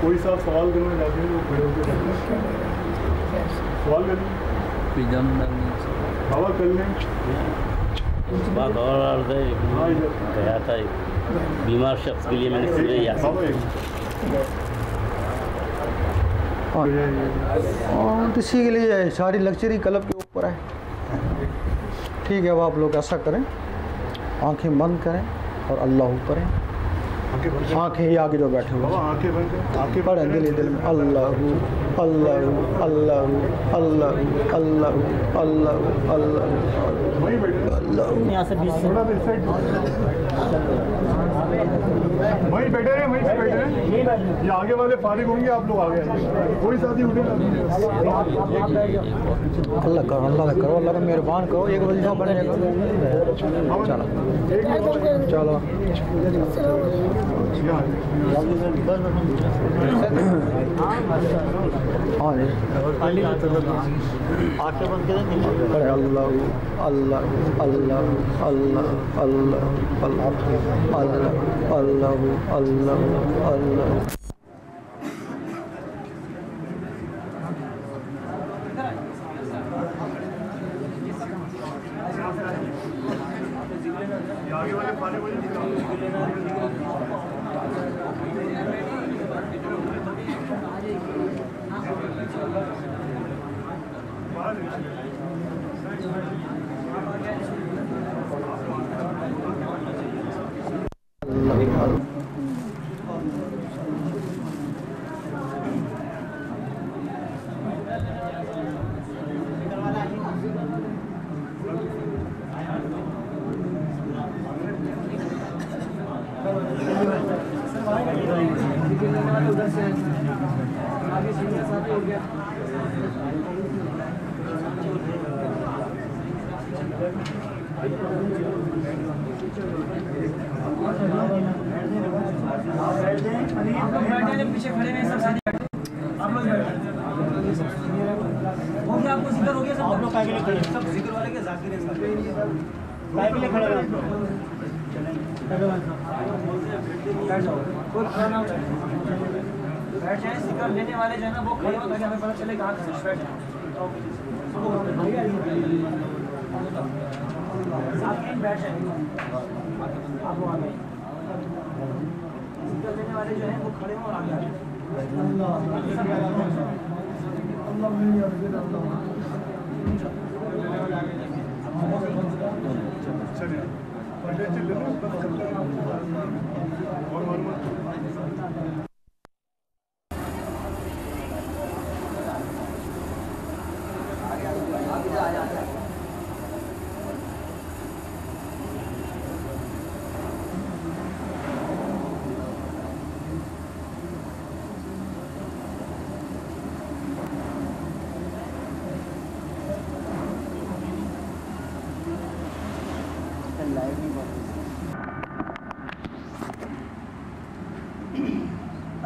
कोई साहब सवाल करने जाते हैं, वो खड़े होकर सवाल करने बात और अर्ज है, गया था बीमार शख्स के लिए मैंने सूरह यासीन, इसी के लिए सारी लग्जरी कलब के ऊपर है। ठीक है, अब आप लोग ऐसा करें, आंखें बंद करें और अल्लाह ऊपर है, आँखें ही आगे जो बैठे हुए पढ़ें दिल दिल में अल्लाह अल्लाह अल्लाह अल्लाह अल्लाह अल्लाह अल्लाह यहाँ से बीस से वहीं बैठे रहे, वहीं बैठे रहे, ये आगे वाले फारिग होंगे, आप लोग आगे कोई साथी उठेगा। अल्लाह करो अल्लाह करो अल्लाह का मेहरबान करो, एक वजीफा बने चलो चलो। अरे अल्लाह अल्लाह अल्लाह अल्लाह अल्लाह अल्लाह अल्लाह अल्लाह अल्लाह अल्लाह।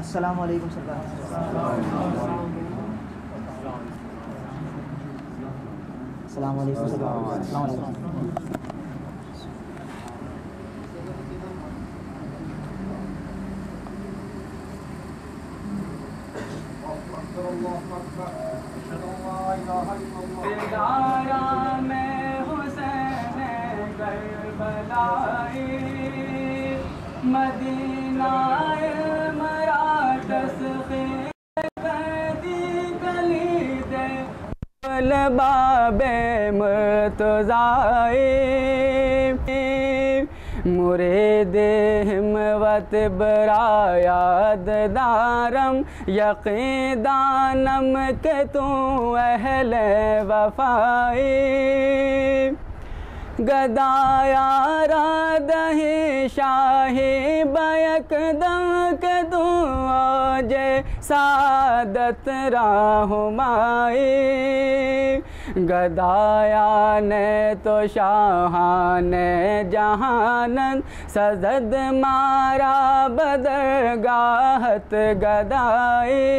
अस्सलामु अलैकुम सरकार। अस्सलामु अलैकुम सरकार। अस्सलामु अलैकुम। यक़ीदानम के तू अहल वफ़ाई गदायारा दही शाही बयकदम के तू जे सादत राहुमाई गदाया ने तो शाहान जहानन सजद मारा बदरगाहत गदाई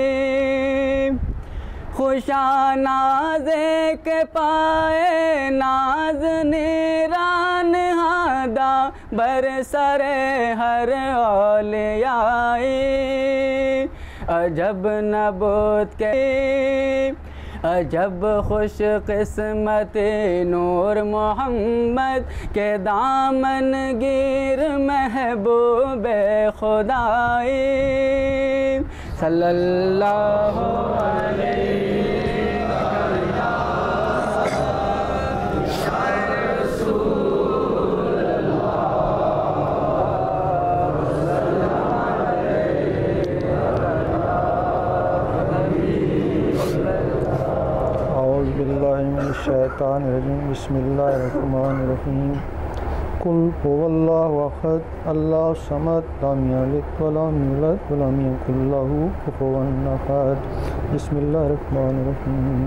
खुशा नाज़े के पाए नाज निरान हादा बरसरे हर औलियाई अजब नबूत के अजब खुश किस्मत नूर मोहम्मद के दामन गिर महबूब खुदाई सल्लल्लाहु अलैहि शैतान रजीम बिस्मिल्लाहिर्रहमानिर्रहीम कुल हुवल्लाहु अहद अल्लाहु समद लम यलिद वलम यूलद वलम यकूल लहू कुफुवन अहद बिस्मिल्लाहिर्रहमानिर्रहीम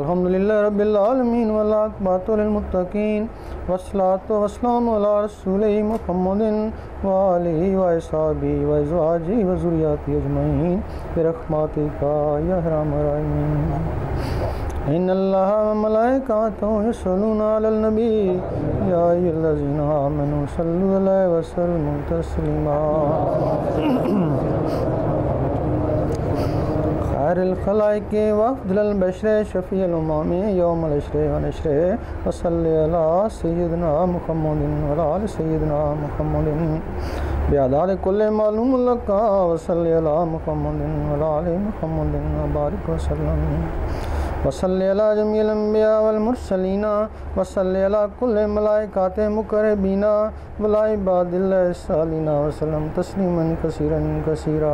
अल्हम्दुलिल्लाहि रब्बिल आलमीन वल अक़बातु लिल मुत्तक़ीन वस्सलातु वस्सलामु अला रसूलि मुहम्मदिन व आलिहि व असहाबि व अज़वाजिहि व ज़ुर्रिय्यातिहि अजमईन बिरहमतिका या अरहमर राहिमीन इन्नल्लाहा व मलाइकातहू यस्लूना अलल नबी या अय्युहल्लज़ीना आमनू सल्लू अलैहि व सल्लिमू तस्लीमा खैरुल खलाइक़ व अफ़ज़लुल बशर शफ़ीउल उम्म यौमल हश्र व नश्र व सल्ली अला सय्यिदिना मुहम्मदिन व अला आलि सय्यिदिना मुहम्मदिन बिअदाद कुल्ल मालूम लका व सल्ली अला मुहम्मदिन व अला आलि मुहम्मदिन व बारिक व सल्लम वसल्ली अला जमील अंबिया वल मुरसलीना वसल्ली अला कुल्ल मलाइकाते मुकरबीना वलाइ बादिल सालिना वसल्लम तस्लीमन कसीरन कसीरा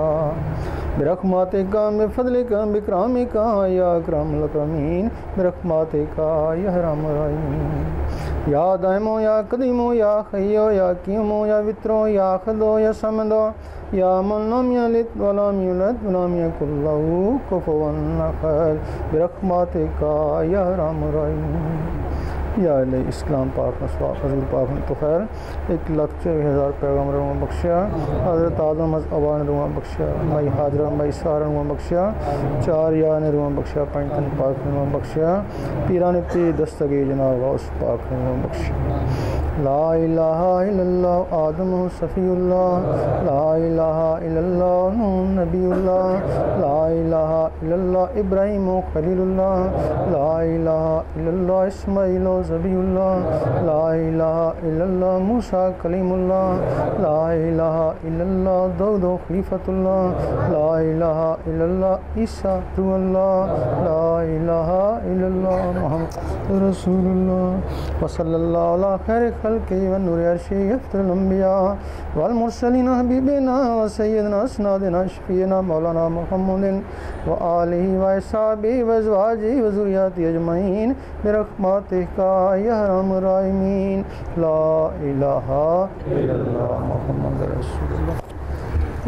बिरहमाते का बिफदल का बिक्रामी का या अकरमुल अकरमीन बिरहमाते का या अरहमुर रहीमीन या दायमो या कदीमो या हय्यो या क़ीयूमो या वितरो या खदो या समदो या मन्नम या लित वला मिलत वला यकुल्लहु कुफुवन अहद बिरहम का या राम या इस्लाम पाक हजूर पाक तो खैर एक लाख चौबीस हज़ार पैगाम रुआ बख्शा हजरत आदम अबान रुआ बख्शा मई हाजरा मई सारा रुआ बख्शा चार या ने रुआ बख्शा पंचन पाक रुआ बख्शा पीरान पी दस्तगी जनाब उस पाक रुआ बख्शा ला इलाहा इल्लल्लाह आदम सफ़ीउल्लाह ला इलाहा इल्लल्लाह नूह नबीउल्लाह ला इलाहा इल्लल्लाह इब्राहीम खलीलुल्लाह ला इलाहा इल्लल्लाह इस्माईल ज़बीहुल्लाह ला इलाहा इल्लल्लाह मूसा कलीमुल्लाह ला इलाहा इल्लल्लाह दाऊद खलीफतुल्लाह ला इलाहा इल्लल्लाह ईसा रूहुल्लाह ला इलाहा इल्लल्लाह मुहम्मद रसूलुल्लाह व सल्लल्लाहु अला खैरि खल्क़ि व नूर अर्शि अफ़ज़ल अंबिया वल मुरसलीन हबीबिना व सय्यदना सनादिना शफ़ीना मौलाना मुहम्मदिन व आलिहि व असहाबिहि व अज़वाजिहि व ज़ुर्रिय्यातिहि अजमईन बिरहमतिक या राम राइमीन ला इलाहा इल्लल्लाह मुहम्मद रसूलुल्लाह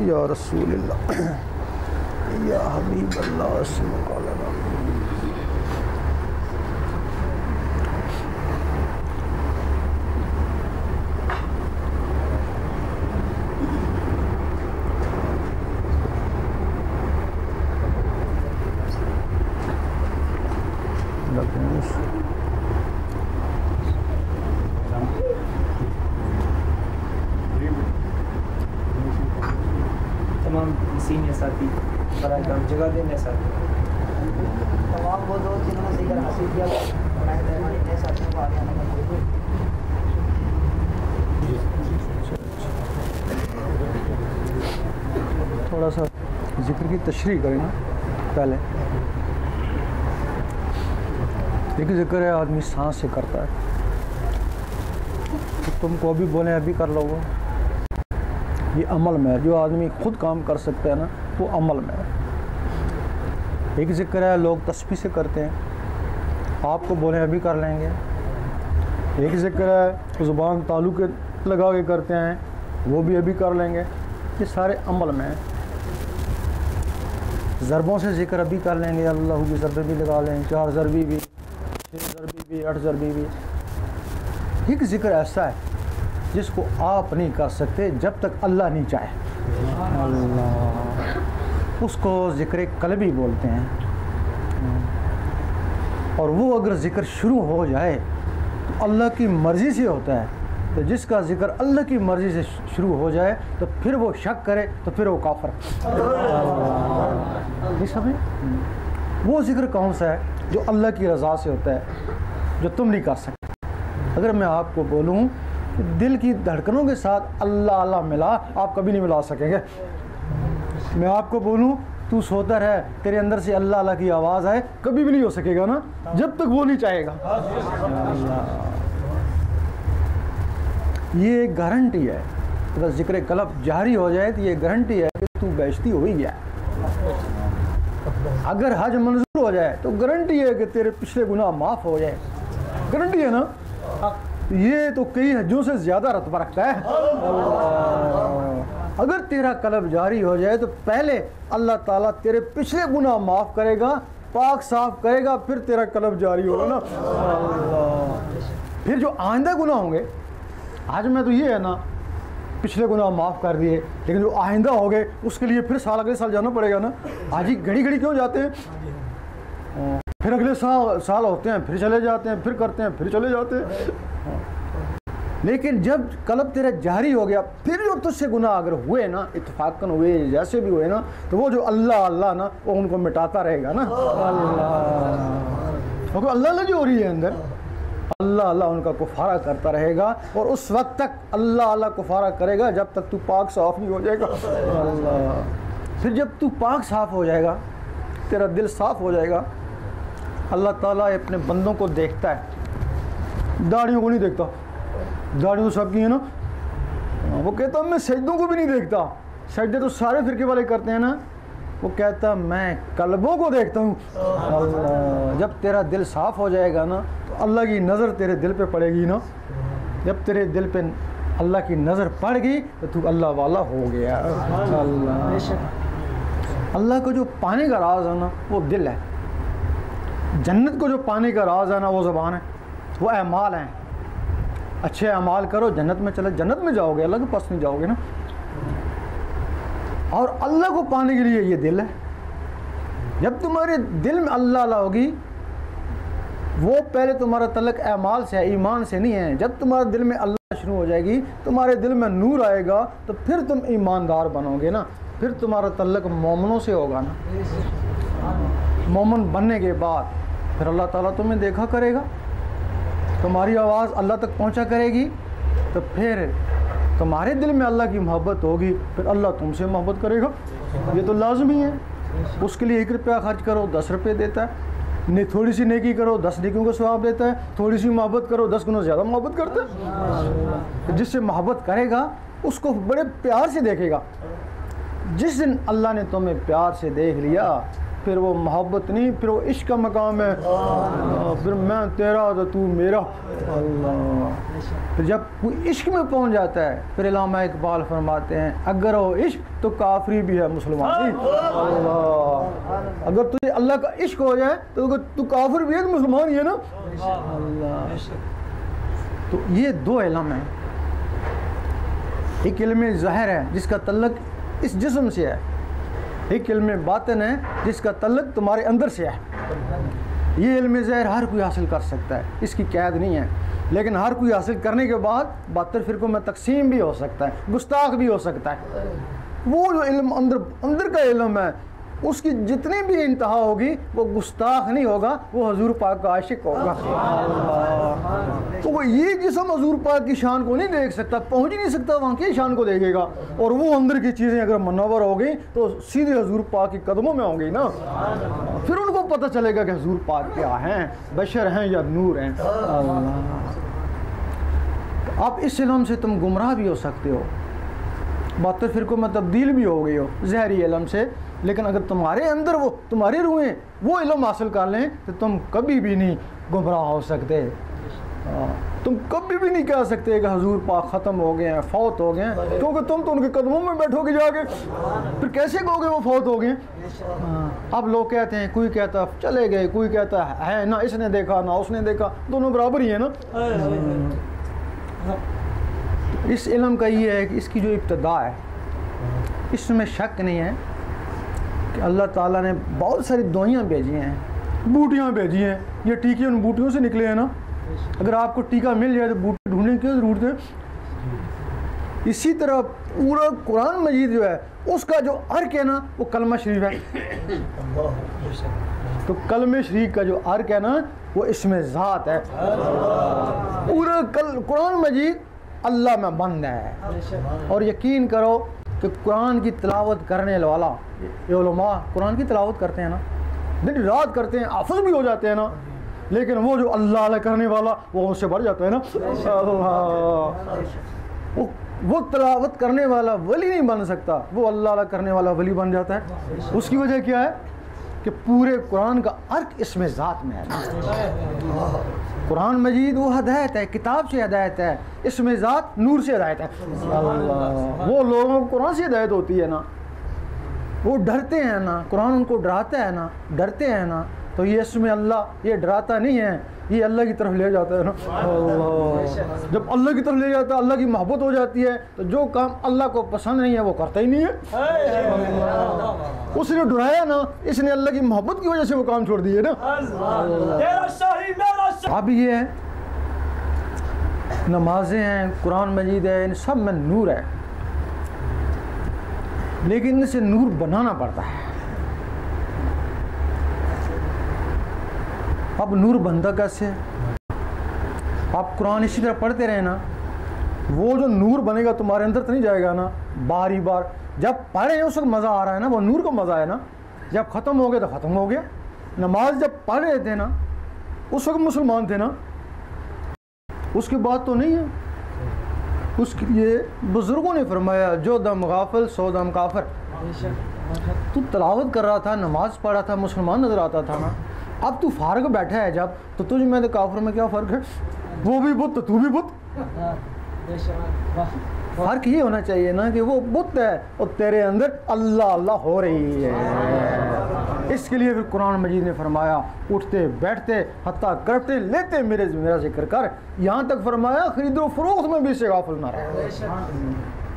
या रसूलुल्लाह या हबीबल्लाह थोड़ा सा जिक्र की तशरीह करें ना। पहले देखिए जिक्र है आदमी सांस से करता है, तो तुमको भी बोलें अभी कर लो, वो ये अमल में है। जो आदमी खुद काम कर सकता है ना वो अमल में है। एक जिक्र है लोग तस्बीह से करते हैं, आपको बोलें अभी कर लेंगे। एक जिक्र है ज़ुबान तालू के लगा के करते हैं, वो भी अभी कर लेंगे। ये सारे अमल में ज़रबों से जिक्र अभी कर लेंगे, अल्लाह की ज़रबे भी लगा लें, चार ज़रबी भी, छः ज़रबी भी, आठ ज़रबी भी। एक जिक्र ऐसा है जिसको आप नहीं कर सकते जब तक अल्लाह नहीं चाहे। अल्लाह उसको जिक्र क़ल्बी बोलते हैं। और वो अगर जिक्र शुरू हो जाए तो अल्लाह की मर्ज़ी से होता है। तो जिसका जिक्र अल्लाह की मर्ज़ी से शुरू हो जाए तो फिर वो शक करे तो फिर वो काफर। ये समझ वो जिक्र कौन सा है जो अल्लाह की रज़ा से होता है, जो तुम नहीं कर सकते। अगर मैं आपको बोलूँ तो दिल की धड़कनों के साथ अल्लाह अल्लाह मिला, आप कभी नहीं मिला सकेंगे। मैं आपको बोलूँ तू सोता रहे, तेरे अंदर से अल्लाह अल्लाह की आवाज़ आए, कभी भी नहीं हो सकेगा ना, जब तक वो नहीं चाहेगा। ये एक गारंटी है। अगर जिक्र कल्ब जारी हो जाए तो ये गारंटी है कि तू बेइज्जती हो ही गया। अगर हज मंजूर हो जाए तो गारंटी है कि तेरे पिछले गुनाह माफ़ हो जाए। गारंटी है ना। ये तो कई हजों से ज़्यादा रतबा रखता है। अगर तेरा कल्ब जारी हो जाए तो पहले अल्लाह ताला तेरे पिछले गुनाह माफ़ करेगा, पाक साफ करेगा, फिर तेरा कल्ब जारी होगा ना। फिर जो आइंदा गुनाह होंगे, आज में तो ये है ना पिछले गुनाह माफ़ कर दिए, लेकिन जो आइंदा हो गए उसके लिए फिर साल अगले साल जाना पड़ेगा ना। आज ही घड़ी घड़ी क्यों जाते हैं, फिर अगले साल साल होते हैं, फिर चले जाते हैं, फिर करते हैं, फिर चले जाते हैं। लेकिन जब कल्ब तेरा जारी हो गया, फिर जो तुझसे गुनाह अगर हुए ना, इत्तफाकन हुए जैसे भी हुए ना, तो वो जो अल्लाह अल्लाह ना वो उनको मिटाता रहेगा ना। अल्लाह अल्लाह जो हो रही है अंदर, अल्लाह अल्लाह उनका कुफारा करता रहेगा। और उस वक्त तक अल्लाह अल्लाह कुफारा करेगा जब तक तू पाक साफ़ नहीं हो जाएगा। अल्लाह फिर जब तू पाक साफ़ हो जाएगा, तेरा दिल साफ़ हो जाएगा, अल्लाह ताला अपने बंदों को देखता है, दाढ़ियों को नहीं देखता। दाढ़ियों तो सबकी है ना। वो कहता मैं सजदों को भी नहीं देखता, सजदे तो सारे फिरके वाले करते हैं ना। वो कहता मैं कल्बों को देखता हूँ। जब तेरा दिल साफ़ हो जाएगा ना तो अल्लाह की नज़र तेरे दिल पे पड़ेगी ना। जब तेरे दिल पे अल्लाह की नज़र पड़ गई तो तू अल्लाह वाला हो गया। अल्लाह अल्लाह को जो पाने का राज है ना वो दिल है। जन्नत को जो पाने का राज है ना वो ज़बान है, वो अमाल हैं। अच्छे अमाल करो जन्नत में चले, जन्नत में जाओगे, अल्लाह के पास नहीं जाओगे ना। और अल्लाह को पाने के लिए ये दिल है। जब तुम्हारे दिल में अल्लाह अल्लाह होगी, वो पहले तुम्हारा तलक अमाल से है, ईमान से नहीं है। जब तुम्हारे दिल में अल्लाह शुरू हो जाएगी, तुम्हारे दिल में नूर आएगा, तो फिर तुम ईमानदार बनोगे ना। फिर तुम्हारा तलक मोमनों से होगा ना। मोमन बनने के बाद फिर अल्लाह ताला तुम्हें देखा करेगा, तुम्हारी आवाज़ अल्लाह तक पहुंचा करेगी। तो फिर तुम्हारे दिल में अल्लाह की मोहब्बत होगी, फिर अल्लाह तुमसे मोहब्बत करेगा। ये तो लाजमी है। उसके लिए एक रुपया खर्च करो, दस रुपये देता है। नहीं, थोड़ी सी नेकी करो, दस नेकियों को सवाब देता है। थोड़ी सी मोहब्बत करो, दस गुना ज़्यादा मोहब्बत करता है। जिससे मोहब्बत करेगा उसको बड़े प्यार से देखेगा। जिस दिन अल्लाह ने तुम्हें प्यार से देख लिया, फिर वो मोहब्बत नहीं, फिर वो इश्क का मकाम है। फिर मैं तेरा तो तू मेरा। फिर जब कोई इश्क में पहुंच जाता है, फिर इलामा इकबाल फरमाते हैं, अगर वो इश्क तो काफरी भी है मुसलमान भी। अल्लाह, अगर तुझे अल्लाह का इश्क हो जाए तो तू काफिर भी है तो मुसलमान ही है ना। अल्लाह, तो ये दो इलम हैं। एक इल्म ज़ाहिर है जिसका तल्लक इस जिस्म से है, एक इल्म बातिन है जिसका तल्लक तुम्हारे अंदर से है। ये इल्म ज़ाहिर हर कोई हासिल कर सकता है, इसकी कैद नहीं है। लेकिन हर कोई हासिल करने के बाद बहत्तर फ़िरक़ों में तकसीम भी हो सकता है, गुस्ताख भी हो सकता है। वो जो इल्म अंदर अंदर का इल्म है, उसकी जितनी भी इंतहा होगी वो गुस्ताख नहीं होगा, वो हजूर पाक का आशिक होगा। तो वो ये जिसम हजूर पाक की शान को नहीं देख सकता, पहुंच ही नहीं सकता वहाँ की शान को देखेगा। और वो अंदर की चीज़ें अगर मनवर हो गई तो सीधे हजूर पाक के कदमों में होंगी ना। फिर उनको पता चलेगा कि हजूर पाक क्या हैं, बशर हैं या नूर हैं। आप इस इल्म से तुम गुमराह भी हो सकते हो, बहत्तर फिरकों में तब्दील भी हो गई हो ज़हरी इल्म से। लेकिन अगर तुम्हारे अंदर वो तुम्हारी रूहें वो इल्म हासिल कर लें तो तुम कभी भी नहीं गुमराह हो सकते। तुम कभी भी नहीं कह सकते कि हजूर पाक ख़त्म हो गए हैं, फौत हो गए हैं, क्योंकि तुम तो उनके कदमों में बैठोगे जाके। फिर कैसे कहोगे वो फौत हो गए? अब लोग कहते हैं, कोई कहता चले गए, कोई कहता है ना इसने देखा ना उसने देखा, दोनों बराबर ही है ना। इस इल्म का ये है कि इसकी जो इब्तदा है, इसमें शक नहीं है कि अल्लाह ताला ने बहुत सारी दवाइयाँ भेजी हैं, बूटियाँ भेजी हैं। ये टीके उन बूटियों से निकले हैं ना। अगर आपको टीका मिल जाए तो बूटी ढूंढने की ज़रूरत है। इसी तरह पूरा कुरान मजीद जो है उसका जो अर्क है ना वो कलमा शरीफ है। तो कलमे शरीफ का जो अर्क है ना वो इसमें ज़ात है। पूरा कल कुरान मजीद अल्लाह में बंद है। और यकीन करो कि कुरान की तिलावत करने वाला ये उलमा कुरान की तिलावत करते हैं ना, दिन रात करते हैं, हाफिज़ भी हो जाते हैं ना। लेकिन वो जो अल्लाह अल्लाह करने वाला वो उससे बढ़ जाता है ना। वो वो तिलावत करने वाला वली नहीं बन सकता, वो अल्लाह अल्लाह करने वाला वली बन जाता है। उसकी वजह क्या है कि पूरे कुरान का अर्थ इसमें ज़ात में है। कुरान मजीद वो हदायत है, किताब से हदायत है, इसमें ज़ात नूर से हदायत है। वो लोगों को कुरान से हदायत होती है ना, वो डरते हैं ना, कुरान उनको डराता है ना, डरते हैं ना। तो ये इसमें अल्लाह ये डराता नहीं है, ये अल्लाह की तरफ ले जाता है ना। जब अल्लाह की तरफ ले जाता है, अल्लाह की मोहब्बत हो जाती है, तो जो काम अल्लाह को पसंद नहीं है वो करता ही नहीं है। उसने डराया ना, इसने अल्लाह की मोहब्बत की वजह से वो काम छोड़ दिए ना। अब ये है नमाजें हैं, कुरान मजीद है, इन सब में नूर है। लेकिन इनसे नूर बनाना पड़ता है। अब नूर बनता कैसे? आप कुरान इसी तरह पढ़ते रहे ना, वो जो नूर बनेगा तुम्हारे अंदर तो नहीं जाएगा ना। बारी बार जब पढ़े उस वक्त मज़ा आ रहा है ना, वो नूर का मज़ा है ना। जब ख़त्म हो गया तो ख़त्म हो गया। नमाज जब पढ़ रहे थे ना उस वक्त मुसलमान थे ना, उसकी बात तो नहीं है। उसके लिए बुज़ुर्गों ने फरमाया जो दम गाफिल सो दम काफिर। तू तलावत कर रहा था, नमाज पढ़ रहा था, मुसलमान नज़र आता था ना, अब तू फारग बैठा है जब, तो तुझ में तो काफिर में क्या फ़र्क है, वो भी बुत तो तू भी बुत। फ़र्क ये होना चाहिए ना कि वो बुत है और तेरे अंदर अल्लाह अल्लाह हो रही है। इसके लिए फिर कुरान मजीद ने फरमाया उठते बैठते हत्ता करते लेते मेरे मेरा जिक्र कर। यहाँ तक फरमाया ख़रीदो फ़रोख्त में भी से गाफिल ना रहे।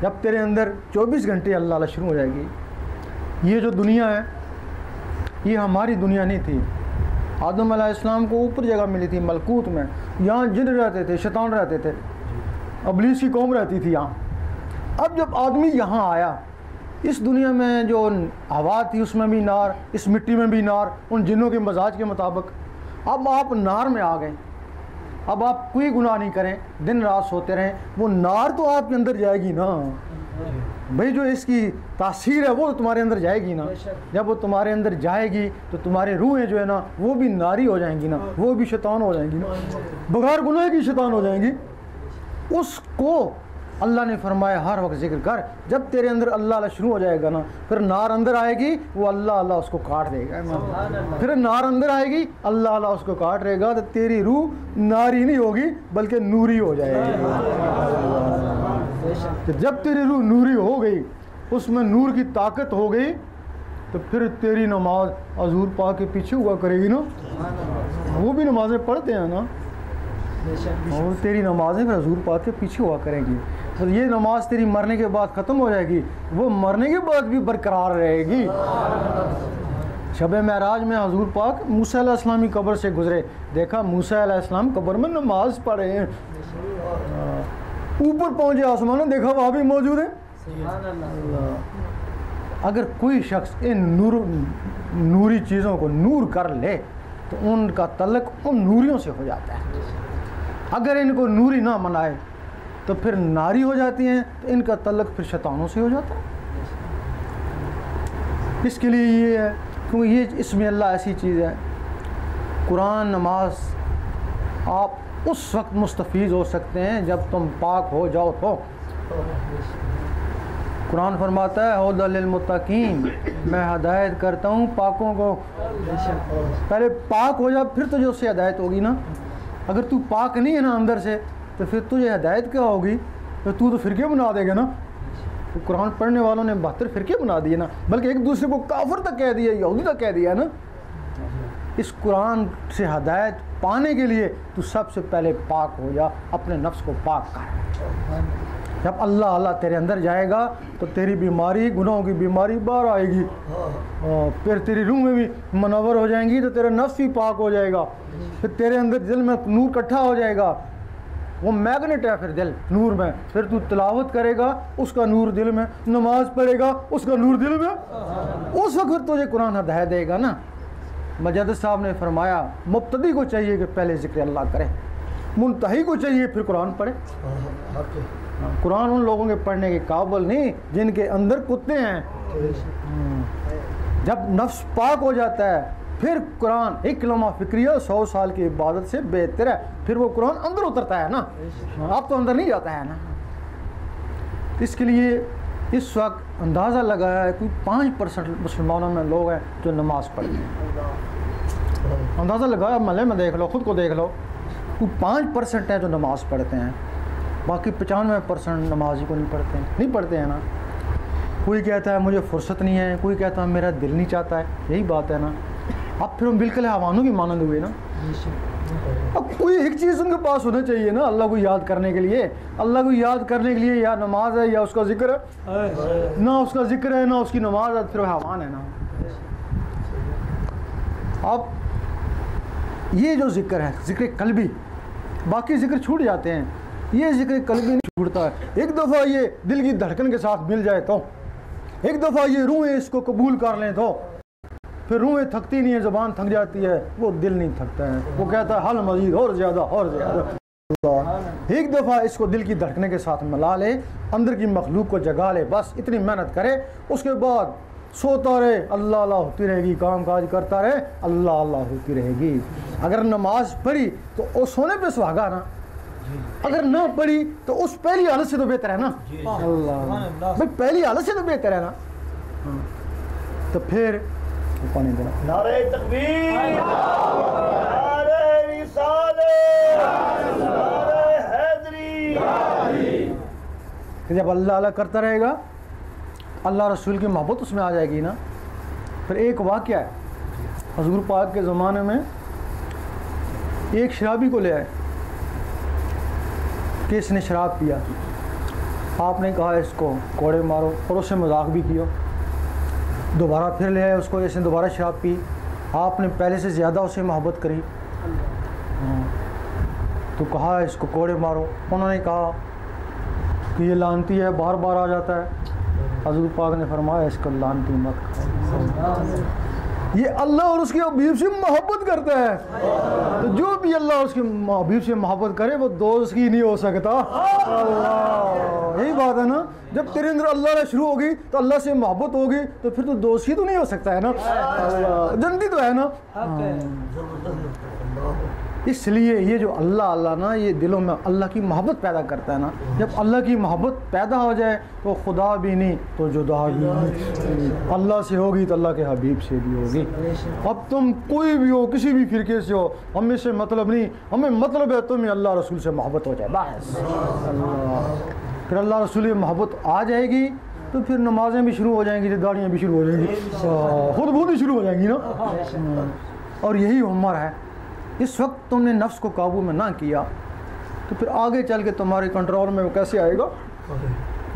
जब तेरे अंदर चौबीस घंटे अल्लाह अल्लाह शुरू हो जाएगी। ये जो दुनिया है ये हमारी दुनिया नहीं थी। आदम अलैहिस्सलाम को ऊपर जगह मिली थी मलकूत में, यहाँ जिन रहते थे, शैतान रहते थे, अबलीस की कौम रहती थी यहाँ। अब जब आदमी यहाँ आया इस दुनिया में जो हवा थी उसमें भी नार, इस मिट्टी में भी नार, उन जिन्नों के मजाज के मुताबिक। अब आप नार में आ गए, अब आप कोई गुनाह नहीं करें, दिन रात सोते रहें, वो नार तो आपके अंदर जाएगी ना भाई, जो इसकी तासीर है वो तो तुम्हारे अंदर जाएगी ना। जब वो तुम्हारे अंदर जाएगी तो तुम्हारी रूहें जो है ना वो भी नारी हो जाएंगी ना, वो भी शैतान हो जाएंगी ना, बगैर गुनाह की शैतान हो जाएंगी। उसको अल्लाह ने फरमाया हर वक्त जिक्र कर। जब तेरे अंदर अल्लाह अल्लाह शुरू हो जाएगा ना फिर नार अंदर आएगी, वो अल्लाह अल्लाह उसको काट देगा। फिर नार अंदर आएगी, अल्लाह अल्लाह उसको काट देगा, तो तेरी रूह नारी नहीं होगी बल्कि नूरी हो जाएगी। जब तेरी रूह नूरी हो गई, उसमें नूर की ताकत हो गई, तो फिर तेरी नमाज हजूर पाक के पीछे हुआ करेगी ना। वो भी नमाजें पढ़ते हैं ना, और तेरी नमाजें फिर हजूर पाक के पीछे हुआ करेंगी। तो ये नमाज तेरी मरने के बाद ख़त्म हो जाएगी, वो मरने के बाद भी बरकरार रहेगी। शब महराज में हजूर पाक मूसा अलैहिस्सलाम की कब्र से गुजरे, देखा मूसा अलैहिस्सलाम कब्र में नमाज पढ़ रहे हैं। ऊपर पहुँचे आसमान में, देखा वहाँ भी मौजूद है। अगर कोई शख्स इन नूर नूरी चीज़ों को नूर कर ले तो उनका तलक उन नूरियों से हो जाता है। अगर इनको नूरी ना मनाए तो फिर नारी हो जाती हैं, तो इनका तल्लुक फिर शैतानों से हो जाता है। इसके लिए ये है क्योंकि ये इसमें अल्लाह ऐसी चीज़ है। कुरान नमाज आप उस वक्त मुस्तफ़ीज़ हो सकते हैं जब तुम पाक हो जाओ। तो कुरान फरमाता है हुदल लिल मुत्तकीन, मैं हदायत करता हूँ पाकों को। पहले पाक हो जा फिर तुझे उससे हदायत होगी ना। अगर तू पाक नहीं है ना अंदर से तो फिर तुझे हदायत क्या होगी, तो तू तो फ़िरके बना देगा ना। तो कुरान पढ़ने वालों ने बहत्तर फ़िरके बना दिए ना, बल्कि एक दूसरे को काफिर तक कह दिया, यहूदी तक कह दिया ना। इस कुरान से हदायत पाने के लिए तू सबसे पहले पाक हो जा, अपने नफ्स को पाक कर। जब अल्लाह अल्लाह तेरे अंदर जाएगा तो तेरी बीमारी, गुनाहों की बीमारी बाहर आएगी, फिर तेरी रूह में भी मनवर हो जाएंगी, तो तेरा नफ्स भी पाक हो जाएगा। फिर तेरे अंदर दिल में नूर इकट्ठा हो जाएगा, वो मैग्नेट है फिर दिल नूर में। फिर तू तिलावत करेगा उसका नूर दिल में, नमाज पढ़ेगा उसका नूर दिल में, उस वक्त तुझे कुरान हदायत देगा ना। मजद साहब ने फरमाया मुब्तदी को चाहिए कि पहले जिक्र अल्लाह करे, मुंतही को चाहिए फिर कुरान पढ़े। कुरान उन लोगों के पढ़ने के काबिल नहीं जिनके अंदर कुत्ते हैं। जब नफ्स पाक हो जाता है फिर कुरान एक लम्हा फिक्रिया सौ साल की इबादत से बेहतर है। फिर वो कुरान अंदर उतरता है ना, आप तो अंदर नहीं जाता है ना। इसके लिए इस वक्त अंदाज़ा लगाया है कोई पाँच परसेंट मुसलमानों में लोग हैं जो नमाज पढ़ते हैं। अंदाज़ा लगाया, महल में देख लो, ख़ुद को देख लो, कोई पाँच परसेंट हैं जो नमाज पढ़ते हैं, बाकी पचानवे परसेंट नमाज ही को नहीं पढ़ते हैं, नहीं पढ़ते हैं ना। कोई कहता है मुझे फुर्सत नहीं है, कोई कहता है मेरा दिल नहीं चाहता है, यही बात है ना। अब फिर हम बिल्कुल हवानों की मानंद हुए ना। अब कोई एक चीज़ उनके पास होना चाहिए ना अल्लाह को याद करने के लिए। अल्लाह को याद करने के लिए या नमाज है या उसका जिक्र है, ना उसका जिक्र है ना उसकी नमाज है, फिर हवान है ना। अब ये जो जिक्र है जिक्र कल्बी, बाकी जिक्र छूट जाते हैं, ये जिक्र कल्बी नहीं छूटता है। एक दफ़ा ये दिल की धड़कन के साथ मिल जाए तो, एक दफ़ा ये रूहें इसको कबूल कर लें तो, फिर रूहें थकती नहीं है, ज़बान थक जाती है, वो दिल नहीं थकता है, वो कहता है हल मजीद और ज़्यादा और ज़्यादा। एक दफ़ा इसको दिल की धड़कने के साथ मिला ले, अंदर की मखलूक को जगा ले, बस इतनी मेहनत करे, उसके बाद सोता रहे, अल्लाह अल्लाह होती रहेगी, काम काज करता रहे, अल्लाह अल्लाह होती रहेगी। अगर नमाज पढ़ी तो वो सोने पे सुहागा ना, अगर ना पढ़ी तो उस पहली हालत से तो बेहतर है ना। अल्लाह भाई, पहली हालत से तो बेहतर है ना। तो फिर पानी देना, नारे तकबीर, नारे रिसालत, नारे हैदरी। जब अल्लाह अल्लाह करता रहेगा, अल्लाह रसूल की मोहब्बत उसमें आ जाएगी ना। फिर एक वाक़या है, हुज़ूर पाक के ज़माने में एक शराबी को ले आए कि इसने शराब पिया, आपने कहा इसको कोड़े मारो, और उससे मजाक भी किया। दोबारा फिर ले आए उसको, इसने दोबारा शराब पी, आपने पहले से ज़्यादा उससे मोहब्बत करी, तो कहा इसको कोड़े मारो। उन्होंने कहा कि ये लानती है, बार बार आ जाता है। हुज़ूर पाक ने फरमाया इसको लानती मत करो, ये अल्लाह और उसके हबीब से मोहब्बत करता है, तो जो भी अल्लाह और उसके हबीब से मोहब्बत करे वो दोस्त ही नहीं हो सकता। अल्लाह, यही बात है ना, जब तेरे अंदर अल्लाह शुरू होगी तो अल्लाह से मोहब्बत होगी, तो फिर तो दोस्त ही तो नहीं हो सकता है ना। अल्लाह जन्नती तो है ना। इसलिए ये जो अल्लाह अल्लाह ना, ये दिलों में अल्लाह की मोहब्बत पैदा करता है ना। जब अल्लाह की मोहब्बत पैदा हो जाए तो खुदा भी नहीं तो जुदा भी नहीं, अल्लाह से होगी तो अल्लाह के हबीब से भी होगी। अब तुम कोई भी हो, किसी भी फिरके से हो, हमें से मतलब नहीं, हमें मतलब है तुम्हें अल्लाह रसूल से मोहब्बत हो जाए, बस। फिर अल्लाह रसूल से मोहब्बत आ जाएगी तो फिर नमाजें भी शुरू हो जाएंगी, दाड़ियाँ भी शुरू हो जाएंगी, खुद बहुत ही शुरू हो जाएंगी ना। और यही उम्र है, इस वक्त तुमने नफ्स को काबू में ना किया तो फिर आगे चल के तुम्हारे कंट्रोल में वो कैसे आएगा।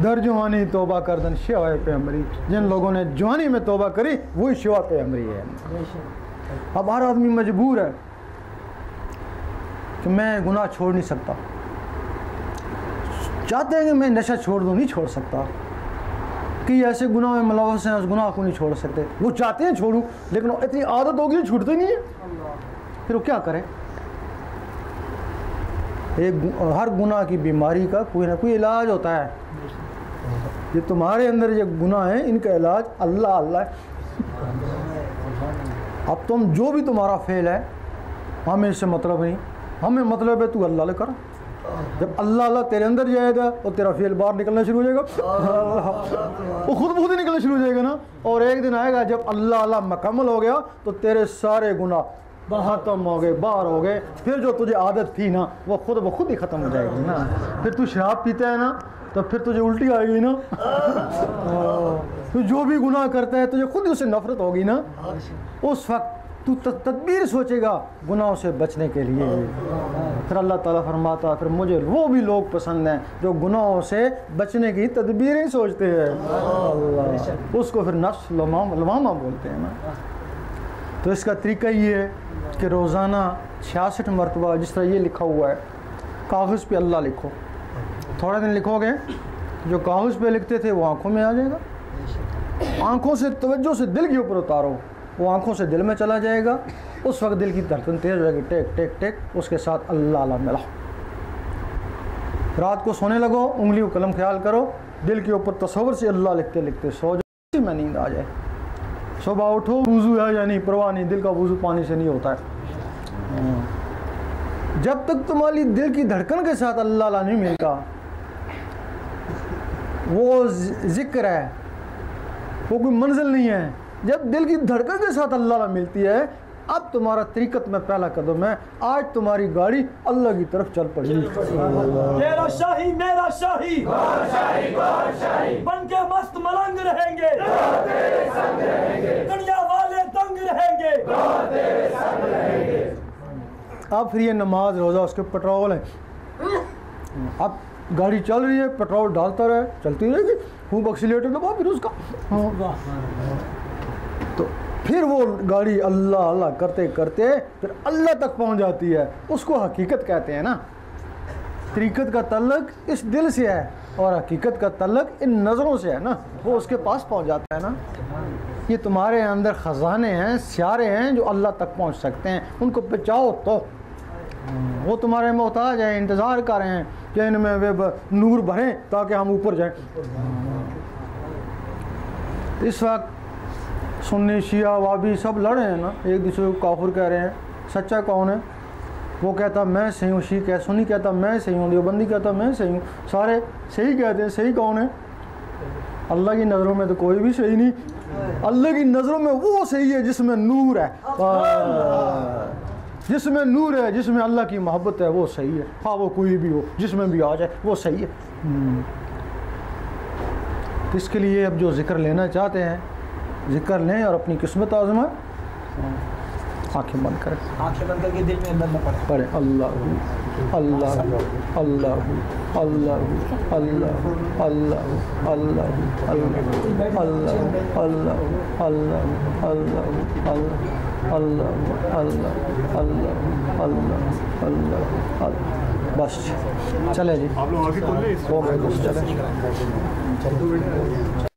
दर जवानी तोबा कर दन शिवाय पे अमरी, जिन लोगों ने जवानी में तोबा करी वही शिवा पे अमरी है। अब हर आदमी मजबूर है कि मैं गुनाह छोड़ नहीं सकता, चाहते हैं कि मैं नशा छोड़ दूँ, नहीं छोड़ सकता, कि ऐसे गुनाह में मुलव्वस हैं, उस गुनाह को नहीं छोड़ सकते, वो चाहते हैं छोड़ूँ लेकिन इतनी आदत होगी छूटती नहीं है। फिर वो क्या करें, एक हर गुनाह की बीमारी का कोई ना कोई इलाज होता है। ये तुम्हारे अंदर ये गुनाह है, इनका इलाज अल्लाह अल्लाह। अब तुम जो भी तुम्हारा फेल है, हमें इससे मतलब नहीं, हमें मतलब है तू अल्लाह ले कर। जब अल्लाह अल्लाह तेरे अंदर जाएगा और तेरा फेल बाहर निकलना शुरू हो जाएगा, वो खुद बहुत ही निकलना शुरू हो जाएगा ना। और एक दिन आएगा जब अल्लाह अल्लाह मुकम्मल हो गया तो तेरे सारे गुनाह खत्म हो गए, बाहर हो गए, फिर जो तुझे आदत थी ना वो खुद ब खुद ही ख़त्म हो जाएगी ना। फिर तू शराब पीता है ना तो फिर तुझे उल्टी आएगी ना, तू जो भी गुनाह करता है तुझे खुद ही उससे नफरत होगी ना। उस वक्त तू तदबीर सोचेगा गुनाहों से बचने के लिए। फिर अल्लाह ताला फरमाता फिर मुझे वो भी लोग पसंद हैं जो गुनाहों से बचने की तदबीरें सोचते हैं, उसको फिर नफ्स लवामा बोलते हैं ना। तो इसका तरीका ये है कि रोज़ाना छियासठ मरतबा, जिस तरह ये लिखा हुआ है, कागज़ पे अल्लाह लिखो। थोड़ा दिन लिखोगे, जो कागज़ पे लिखते थे वो आँखों में आ जाएगा, आँखों से तवज्जो से दिल के ऊपर उतारो, वो आँखों से दिल में चला जाएगा। उस वक्त दिल की धड़कन तेज़ हो जाएगी, टेक टेक टेक, उसके साथ अल्लाह अल्लाह मिलाओ। रात को सोने लगो, उंगली कलम ख्याल करो, दिल के ऊपर तस्वर से अल्लाह लिखते लिखते सो जाओ, में नींद आ जाए। सुबह उठो, वुज़ू है या नहीं परवाह नहीं, दिल का वुज़ू पानी से नहीं होता है। जब तक तुम्हारी दिल की धड़कन के साथ अल्लाह अल्लाह नहीं मिलता, वो जिक्र है, वो कोई मंजिल नहीं है। जब दिल की धड़कन के साथ अल्लाह अल्लाह मिलती है, अब तुम्हारा तरीक़त में पहला कदम है, आज तुम्हारी गाड़ी अल्लाह की तरफ चल पड़ी। तेरा शाही मेरा शाही, गोहर शाही, गोहर शाही। बनके मस्त मलंग रहेंगे, दुनिया वाले तंग रहेंगे, संग रहेंगे। अब फिर ये नमाज रोज़ा उसके पेट्रोल है। अब गाड़ी चल रही है, पेट्रोल डालता रहे, चलती रहेगी, खूब एक्सीलरेटर दबाओ फिर उसका, तो फिर वो गाड़ी अल्लाह अल्लाह करते करते फिर अल्लाह तक पहुंच जाती है। उसको हकीकत कहते हैं ना। तरीक़त का तल्लक इस दिल से है और हकीकत का तल्लक इन नज़रों से है ना, वो उसके पास पहुंच जाता है ना। ये तुम्हारे अंदर ख़जाने हैं, स्यारे हैं जो अल्लाह तक पहुंच सकते हैं, उनको बचाओ। तो वो तुम्हारे मोहताज हैं, इंतज़ार कर रहे हैं कि इनमें वे नूर भरें ताकि हम ऊपर जाएँ। इस वक्त सुन्नी शिया वाबी सब लड़ रहे हैं ना, एक दूसरे को काफिर कह रहे हैं। सच्चा कौन है? वो कहता मैं सही हूँ, शी कह सुन्नी कहता मैं सही हूँ, देवबंदी कहता मैं सही हूँ, सारे सही कहते हैं। सही कौन है? अल्लाह की नज़रों में तो कोई भी सही नहीं। अल्लाह की नज़रों में वो सही है जिसमें नूर है, जिसमें नूर है, जिसमें अल्लाह की मोहब्बत है, वो सही है। हाँ, वो कोई भी हो, जिसमें भी आ जाए, वो सही है। तो इसके लिए अब जो ज़िक्र लेना चाहते हैं, ज़िक्र लें और अपनी किस्मत आजमाएं। आँखें बंद करें, आँखें बंद करके दिल में बंद पढ़ें पढ़ें अल्लाह अल्लाह अल्लाह अल्लाह अल्लाह अल्लाह अल्लाह अल्लाह अल्लाह अल्लाह अल्लाह अल्लाह अल्लाह अल्लाह अल्लाह अल्लाह अल्लाह। बस चले जी, आप लोग आगे चले।